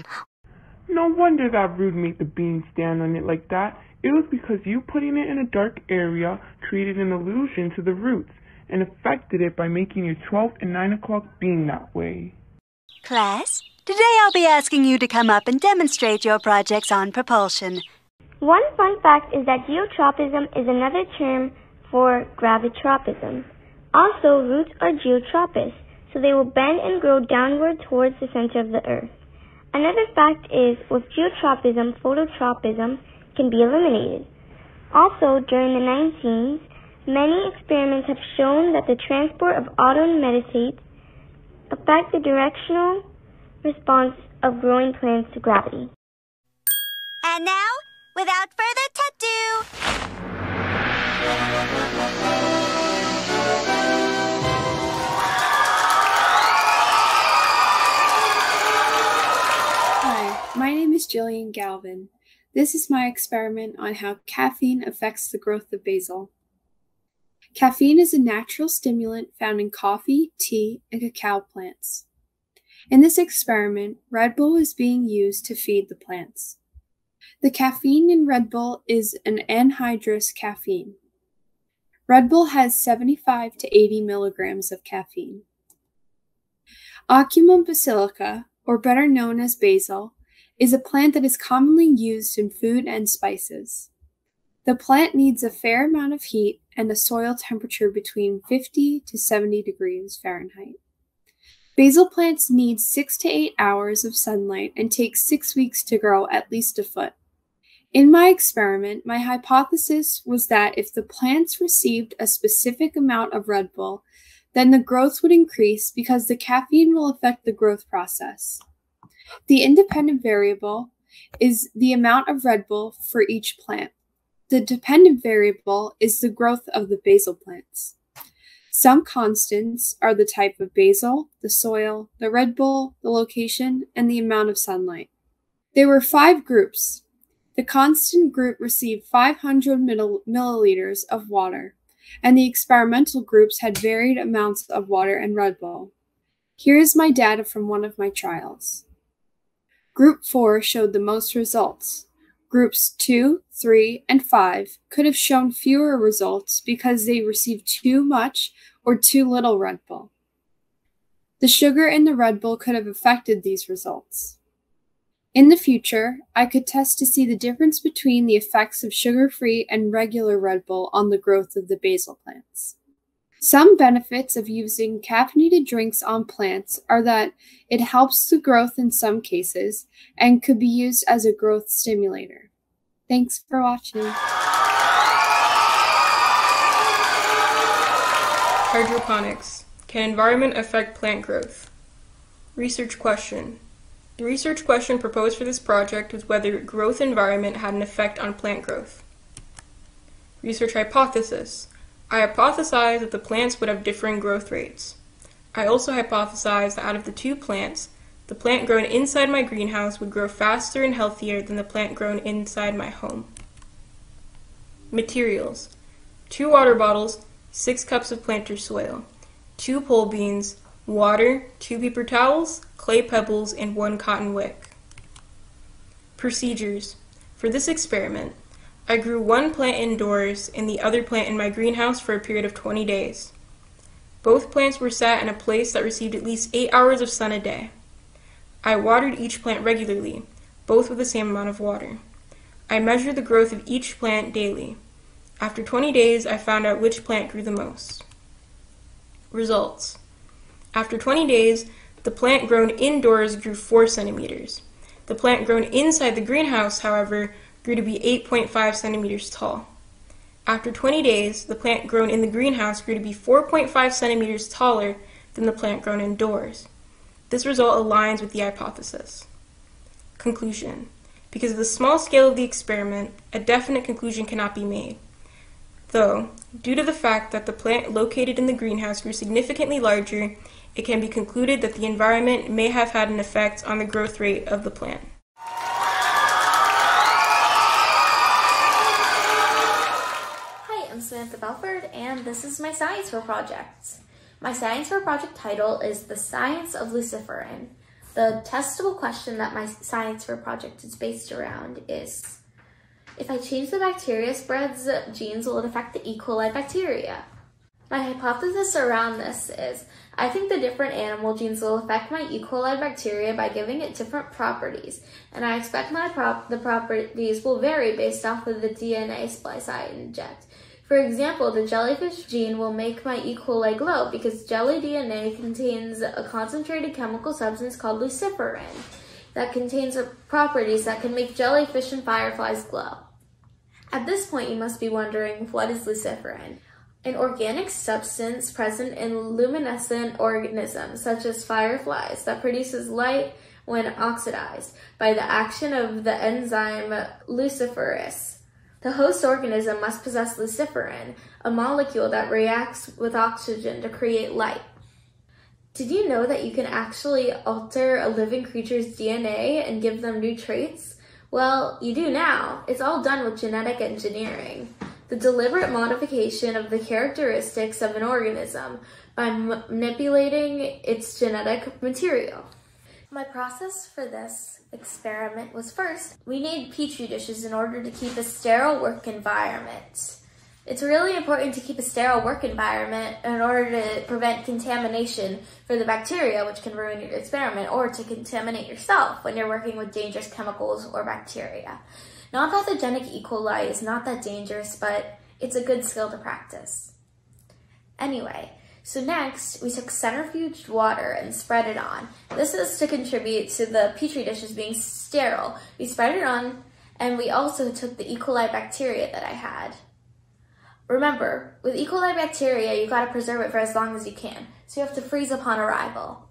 No wonder that root made the beam stand on it like that. It was because you putting it in a dark area created an illusion to the roots and affected it by making your twelve and nine o'clock beam that way. Class, today I'll be asking you to come up and demonstrate your projects on propulsion. One fun fact is that geotropism is another term for gravitropism. Also, roots are geotropous, so they will bend and grow downward towards the center of the earth. Another fact is, with geotropism, phototropism can be eliminated. Also, during the nineteens, many experiments have shown that the transport of autometates affect the directional response of growing plants to gravity. And now, without further ado, Hi, my name is Jillian Galvin. This is my experiment on how caffeine affects the growth of basil. Caffeine is a natural stimulant found in coffee, tea, and cacao plants. In this experiment, Red Bull is being used to feed the plants. The caffeine in Red Bull is an anhydrous caffeine. Red Bull has seventy-five to eighty milligrams of caffeine. Occamum basilica, or better known as basil, is a plant that is commonly used in food and spices. The plant needs a fair amount of heat and a soil temperature between fifty to seventy degrees Fahrenheit. Basil plants need six to eight hours of sunlight and take six weeks to grow at least a foot. In my experiment, my hypothesis was that if the plants received a specific amount of Red Bull, then the growth would increase because the caffeine will affect the growth process. The independent variable is the amount of Red Bull for each plant. The dependent variable is the growth of the basil plants. Some constants are the type of basil, the soil, the Red Bull, the location, and the amount of sunlight. There were five groups. The constant group received five hundred milliliters of water, and the experimental groups had varied amounts of water and Red Bull. Here is my data from one of my trials. Group four showed the most results. Groups two, three, and five could have shown fewer results because they received too much or too little Red Bull. The sugar in the Red Bull could have affected these results. In the future, I could test to see the difference between the effects of sugar-free and regular Red Bull on the growth of the basil plants. Some benefits of using caffeinated drinks on plants are that it helps the growth in some cases and could be used as a growth stimulator. Thanks for watching. Hydroponics. Can environment affect plant growth? Research question. The research question proposed for this project was whether growth environment had an effect on plant growth. Research hypothesis. I hypothesized that the plants would have differing growth rates. I also hypothesized that out of the two plants, the plant grown inside my greenhouse would grow faster and healthier than the plant grown inside my home. Materials. Two water bottles, six cups of planter soil, two pole beans, water, two paper towels, clay pebbles, and one cotton wick. Procedures. For this experiment, I grew one plant indoors and the other plant in my greenhouse for a period of twenty days. Both plants were sat in a place that received at least eight hours of sun a day. I watered each plant regularly, both with the same amount of water. I measured the growth of each plant daily. After twenty days, I found out which plant grew the most. Results. After twenty days, the plant grown indoors grew four centimeters. The plant grown inside the greenhouse, however, grew to be eight point five centimeters tall. After twenty days, the plant grown in the greenhouse grew to be four point five centimeters taller than the plant grown indoors. This result aligns with the hypothesis. Conclusion. Because of the small scale of the experiment, a definite conclusion cannot be made. Though, due to the fact that the plant located in the greenhouse grew significantly larger, it can be concluded that the environment may have had an effect on the growth rate of the plant. Hi, I'm Samantha Belford, and this is my Science Fair project. My Science Fair project title is The Science of Luciferin. The testable question that my Science Fair project is based around is, if I change the bacteria spread's genes, will it affect the E. coli bacteria? My hypothesis around this is, I think the different animal genes will affect my E. coli bacteria by giving it different properties, and I expect my prop the properties will vary based off of the D N A splice I inject. For example, the jellyfish gene will make my E. coli glow because jelly D N A contains a concentrated chemical substance called luciferin that contains properties that can make jellyfish and fireflies glow. At this point, you must be wondering, what is luciferin? An organic substance present in luminescent organisms, such as fireflies, that produces light when oxidized by the action of the enzyme luciferase. The host organism must possess luciferin, a molecule that reacts with oxygen to create light. Did you know that you can actually alter a living creature's D N A and give them new traits? Well, you do now. It's all done with genetic engineering, the deliberate modification of the characteristics of an organism by manipulating its genetic material. My process for this experiment was, first, we need petri dishes in order to keep a sterile work environment. It's really important to keep a sterile work environment in order to prevent contamination for the bacteria, which can ruin your experiment, or to contaminate yourself when you're working with dangerous chemicals or bacteria. Not that the genic E. coli is not that dangerous, but it's a good skill to practice. Anyway, so next, we took centrifuged water and spread it on. This is to contribute to the petri dishes being sterile. We spread it on, and we also took the E. coli bacteria that I had. Remember, with E. coli bacteria, you gotta preserve it for as long as you can, so you have to freeze upon arrival.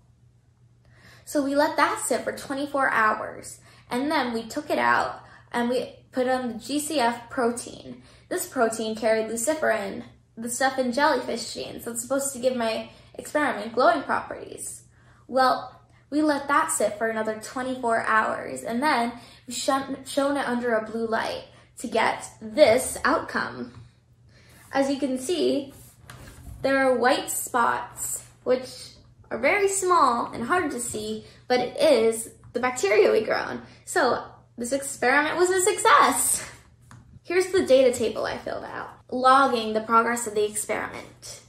So we let that sit for twenty-four hours, and then we took it out and we put on the G C F protein. This protein carried luciferin, the stuff in jellyfish genes that's supposed to give my experiment glowing properties. Well, we let that sit for another twenty-four hours, and then we shone, shone it under a blue light to get this outcome. As you can see, there are white spots, which are very small and hard to see, but it is the bacteria we grown. So this experiment was a success. Here's the data table I filled out, logging the progress of the experiment.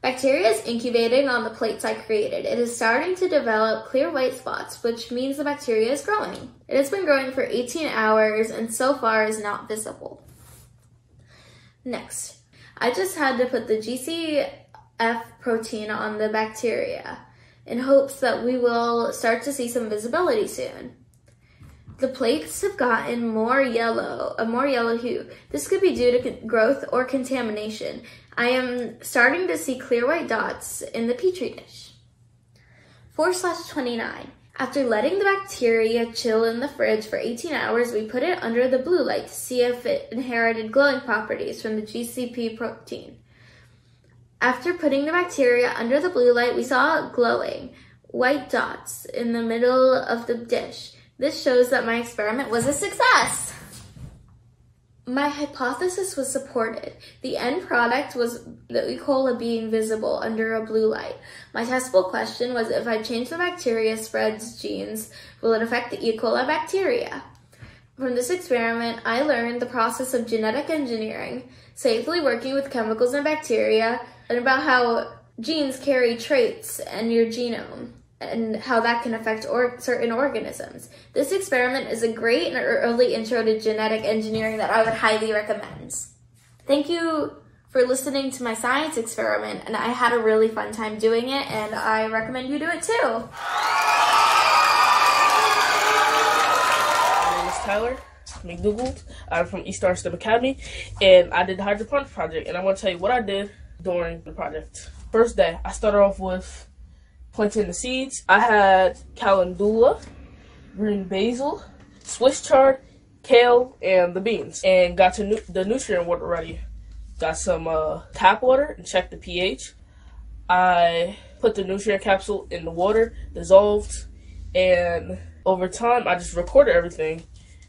Bacteria is incubating on the plates I created. It is starting to develop clear white spots, which means the bacteria is growing. It has been growing for eighteen hours and so far is not visible. Next. I just had to put the G C F protein on the bacteria in hopes that we will start to see some visibility soon. The plates have gotten more yellow, a more yellow hue. This could be due to growth or contamination. I am starting to see clear white dots in the petri dish. four slash twenty-nine. After letting the bacteria chill in the fridge for eighteen hours, we put it under the blue light to see if it inherited glowing properties from the G C P protein. After putting the bacteria under the blue light, we saw glowing white dots in the middle of the dish. This shows that my experiment was a success. My hypothesis was supported. The end product was the E. coli being visible under a blue light. My testable question was, if I change the bacteria spreads genes, will it affect the E. coli bacteria? From this experiment, I learned the process of genetic engineering, safely working with chemicals and bacteria, and about how genes carry traits in your genome and how that can affect or certain organisms. This experiment is a great early intro to genetic engineering that I would highly recommend. Thank you for listening to my science experiment, and I had a really fun time doing it, and I recommend you do it too. My name is Tyler McDougald. I'm from East Orange STEM Academy, and I did the hydroponics project, and I want to tell you what I did during the project. First day, I started off with planting the seeds. I had calendula, green basil, Swiss chard, kale, and the beans. And got to nu the nutrient water ready. Got some uh, tap water and checked the pH. I put the nutrient capsule in the water, dissolved, and over time I just recorded everything.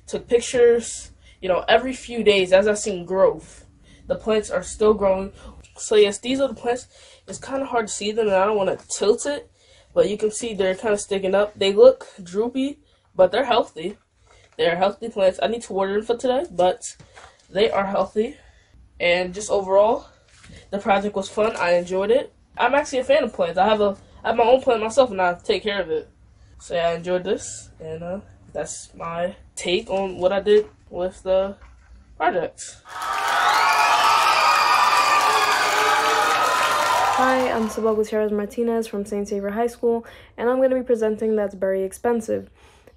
Took pictures. You know, every few days as I seen growth, the plants are still growing. So yes, these are the plants. It's kind of hard to see them, and I don't want to tilt it, but you can see they're kind of sticking up. They look droopy, but they're healthy. They're healthy plants. I need to water them for today, but they are healthy. And just overall, the project was fun. I enjoyed it. I'm actually a fan of plants. I have a I have my own plant myself, and I take care of it. So yeah, I enjoyed this, and uh, that's my take on what I did with the project. Hi, I'm Sebogos Harris Martinez from Saint Saviour High School, and I'm going to be presenting That's Very Expensive.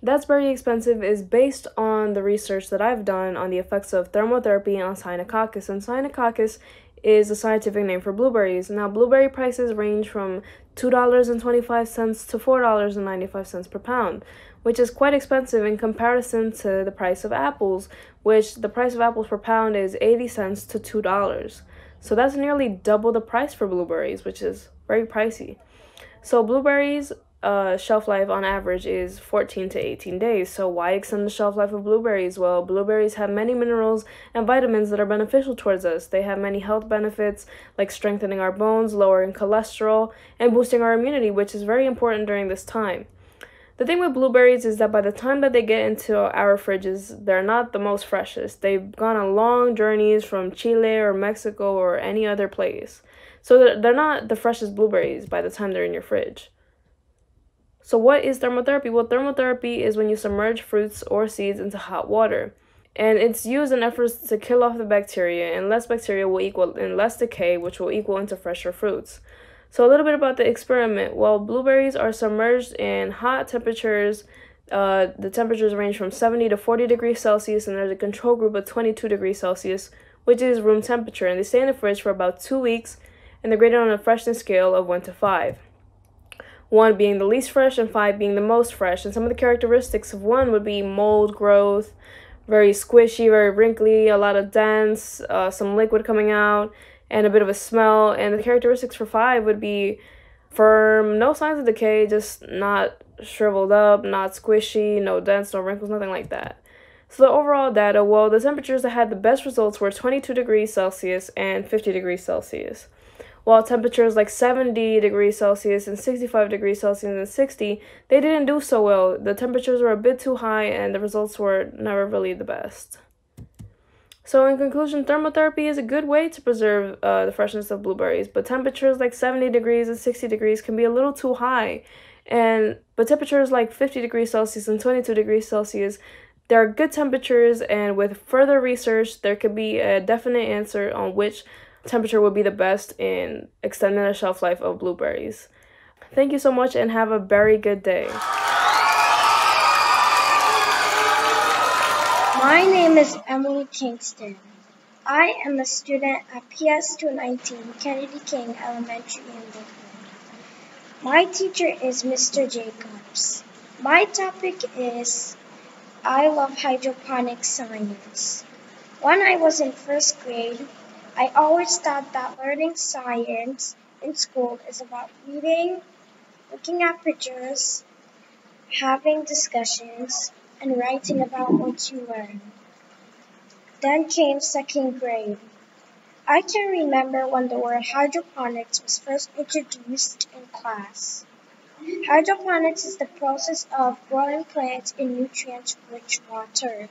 That's Very Expensive is based on the research that I've done on the effects of thermotherapy on cyanococcus, and cyanococcus is a scientific name for blueberries. Now, blueberry prices range from two dollars and twenty-five cents to four dollars and ninety-five cents per pound, which is quite expensive in comparison to the price of apples, which the price of apples per pound is eighty cents to two dollars. So that's nearly double the price for blueberries, which is very pricey. So blueberries' uh, shelf life on average is fourteen to eighteen days. So why extend the shelf life of blueberries? Well, blueberries have many minerals and vitamins that are beneficial towards us. They have many health benefits, like strengthening our bones, lowering cholesterol, and boosting our immunity, which is very important during this time. The thing with blueberries is that by the time that they get into our fridges, they're not the most freshest. They've gone on long journeys from Chile or Mexico or any other place. So they're not the freshest blueberries by the time they're in your fridge. So what is thermotherapy? Well, thermotherapy is when you submerge fruits or seeds into hot water. And it's used in efforts to kill off the bacteria, and less bacteria will equal and less decay, which will equal into fresher fruits. So a little bit about the experiment. Well, blueberries are submerged in hot temperatures. Uh, the temperatures range from seventy to forty degrees Celsius, and there's a control group of twenty-two degrees Celsius, which is room temperature. And they stay in the fridge for about two weeks, and they're graded on a freshness scale of one to five. One being the least fresh, and five being the most fresh. And some of the characteristics of one would be mold growth, very squishy, very wrinkly, a lot of dents, uh, some liquid coming out, and a bit of a smell. And the characteristics for five would be firm, no signs of decay, just not shriveled up, not squishy, no dents, no wrinkles, nothing like that. So the overall data, well, the temperatures that had the best results were twenty-two degrees Celsius and fifty degrees Celsius, while temperatures like seventy degrees Celsius and sixty-five degrees Celsius and sixty, they didn't do so well. The temperatures were a bit too high, and the results were never really the best. So in conclusion, thermotherapy is a good way to preserve uh, the freshness of blueberries, but temperatures like seventy degrees and sixty degrees can be a little too high. And but temperatures like fifty degrees Celsius and twenty-two degrees Celsius, they're good temperatures, and with further research, there could be a definite answer on which temperature would be the best in extending the shelf life of blueberries. Thank you so much, and have a very good day. My name is Emily Kingston. I am a student at P S two nineteen, Kennedy King Elementary in Lakewood. My teacher is Mister Jacobs. My topic is I love hydroponic science. When I was in first grade, I always thought that learning science in school is about reading, looking at pictures, having discussions, and writing about what you learn. Then came second grade. I can remember when the word hydroponics was first introduced in class. Hydroponics is the process of growing plants in nutrient-rich water.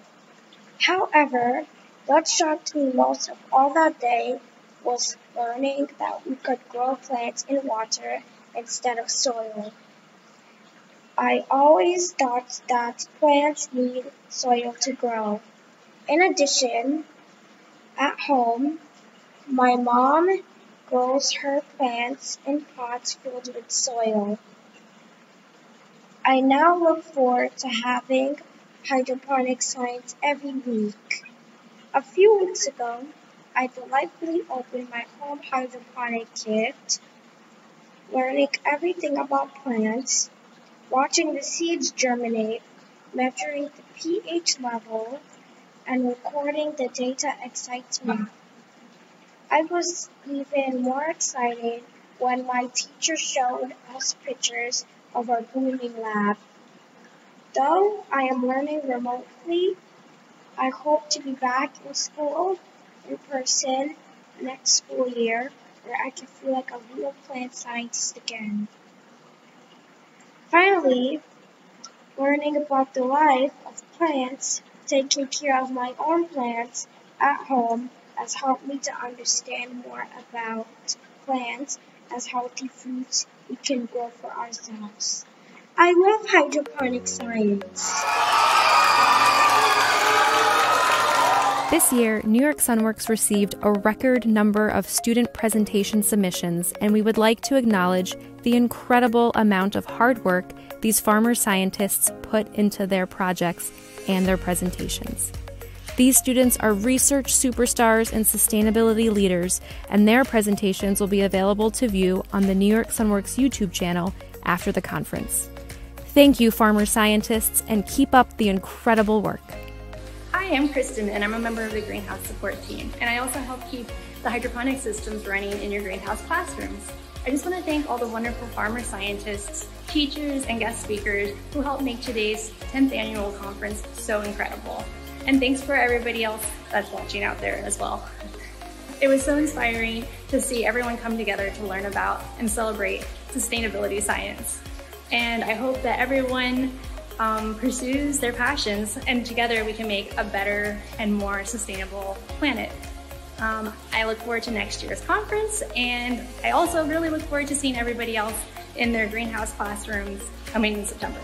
However, what shocked me most of all that day was learning that we could grow plants in water instead of soil. I always thought that plants need soil to grow. In addition, at home, my mom grows her plants in pots filled with soil. I now look forward to having hydroponic science every week. A few weeks ago, I delightfully opened my home hydroponic kit, learning everything about plants, watching the seeds germinate, measuring the pH level, and recording the data excites me. I was even more excited when my teacher showed us pictures of our blooming lab. Though I am learning remotely, I hope to be back in school in person next school year where I can feel like a real plant scientist again. Finally, learning about the life of plants, taking care of my own plants at home, has helped me to understand more about plants as healthy foods we can grow for ourselves. I love hydroponic science. This year, New York Sunworks received a record number of student presentation submissions, and we would like to acknowledge the incredible amount of hard work these farmer scientists put into their projects and their presentations. These students are research superstars and sustainability leaders, and their presentations will be available to view on the New York Sunworks YouTube channel after the conference. Thank you, farmer scientists, and keep up the incredible work. Hi, I'm Kristen, and I'm a member of the greenhouse support team, and I also help keep the hydroponic systems running in your greenhouse classrooms. I just want to thank all the wonderful farmer scientists, teachers, and guest speakers who helped make today's tenth annual conference so incredible. And thanks for everybody else that's watching out there as well. It was so inspiring to see everyone come together to learn about and celebrate sustainability science. And I hope that everyone um, pursues their passions, and together we can make a better and more sustainable planet. Um, I look forward to next year's conference, and I also really look forward to seeing everybody else in their greenhouse classrooms coming in September.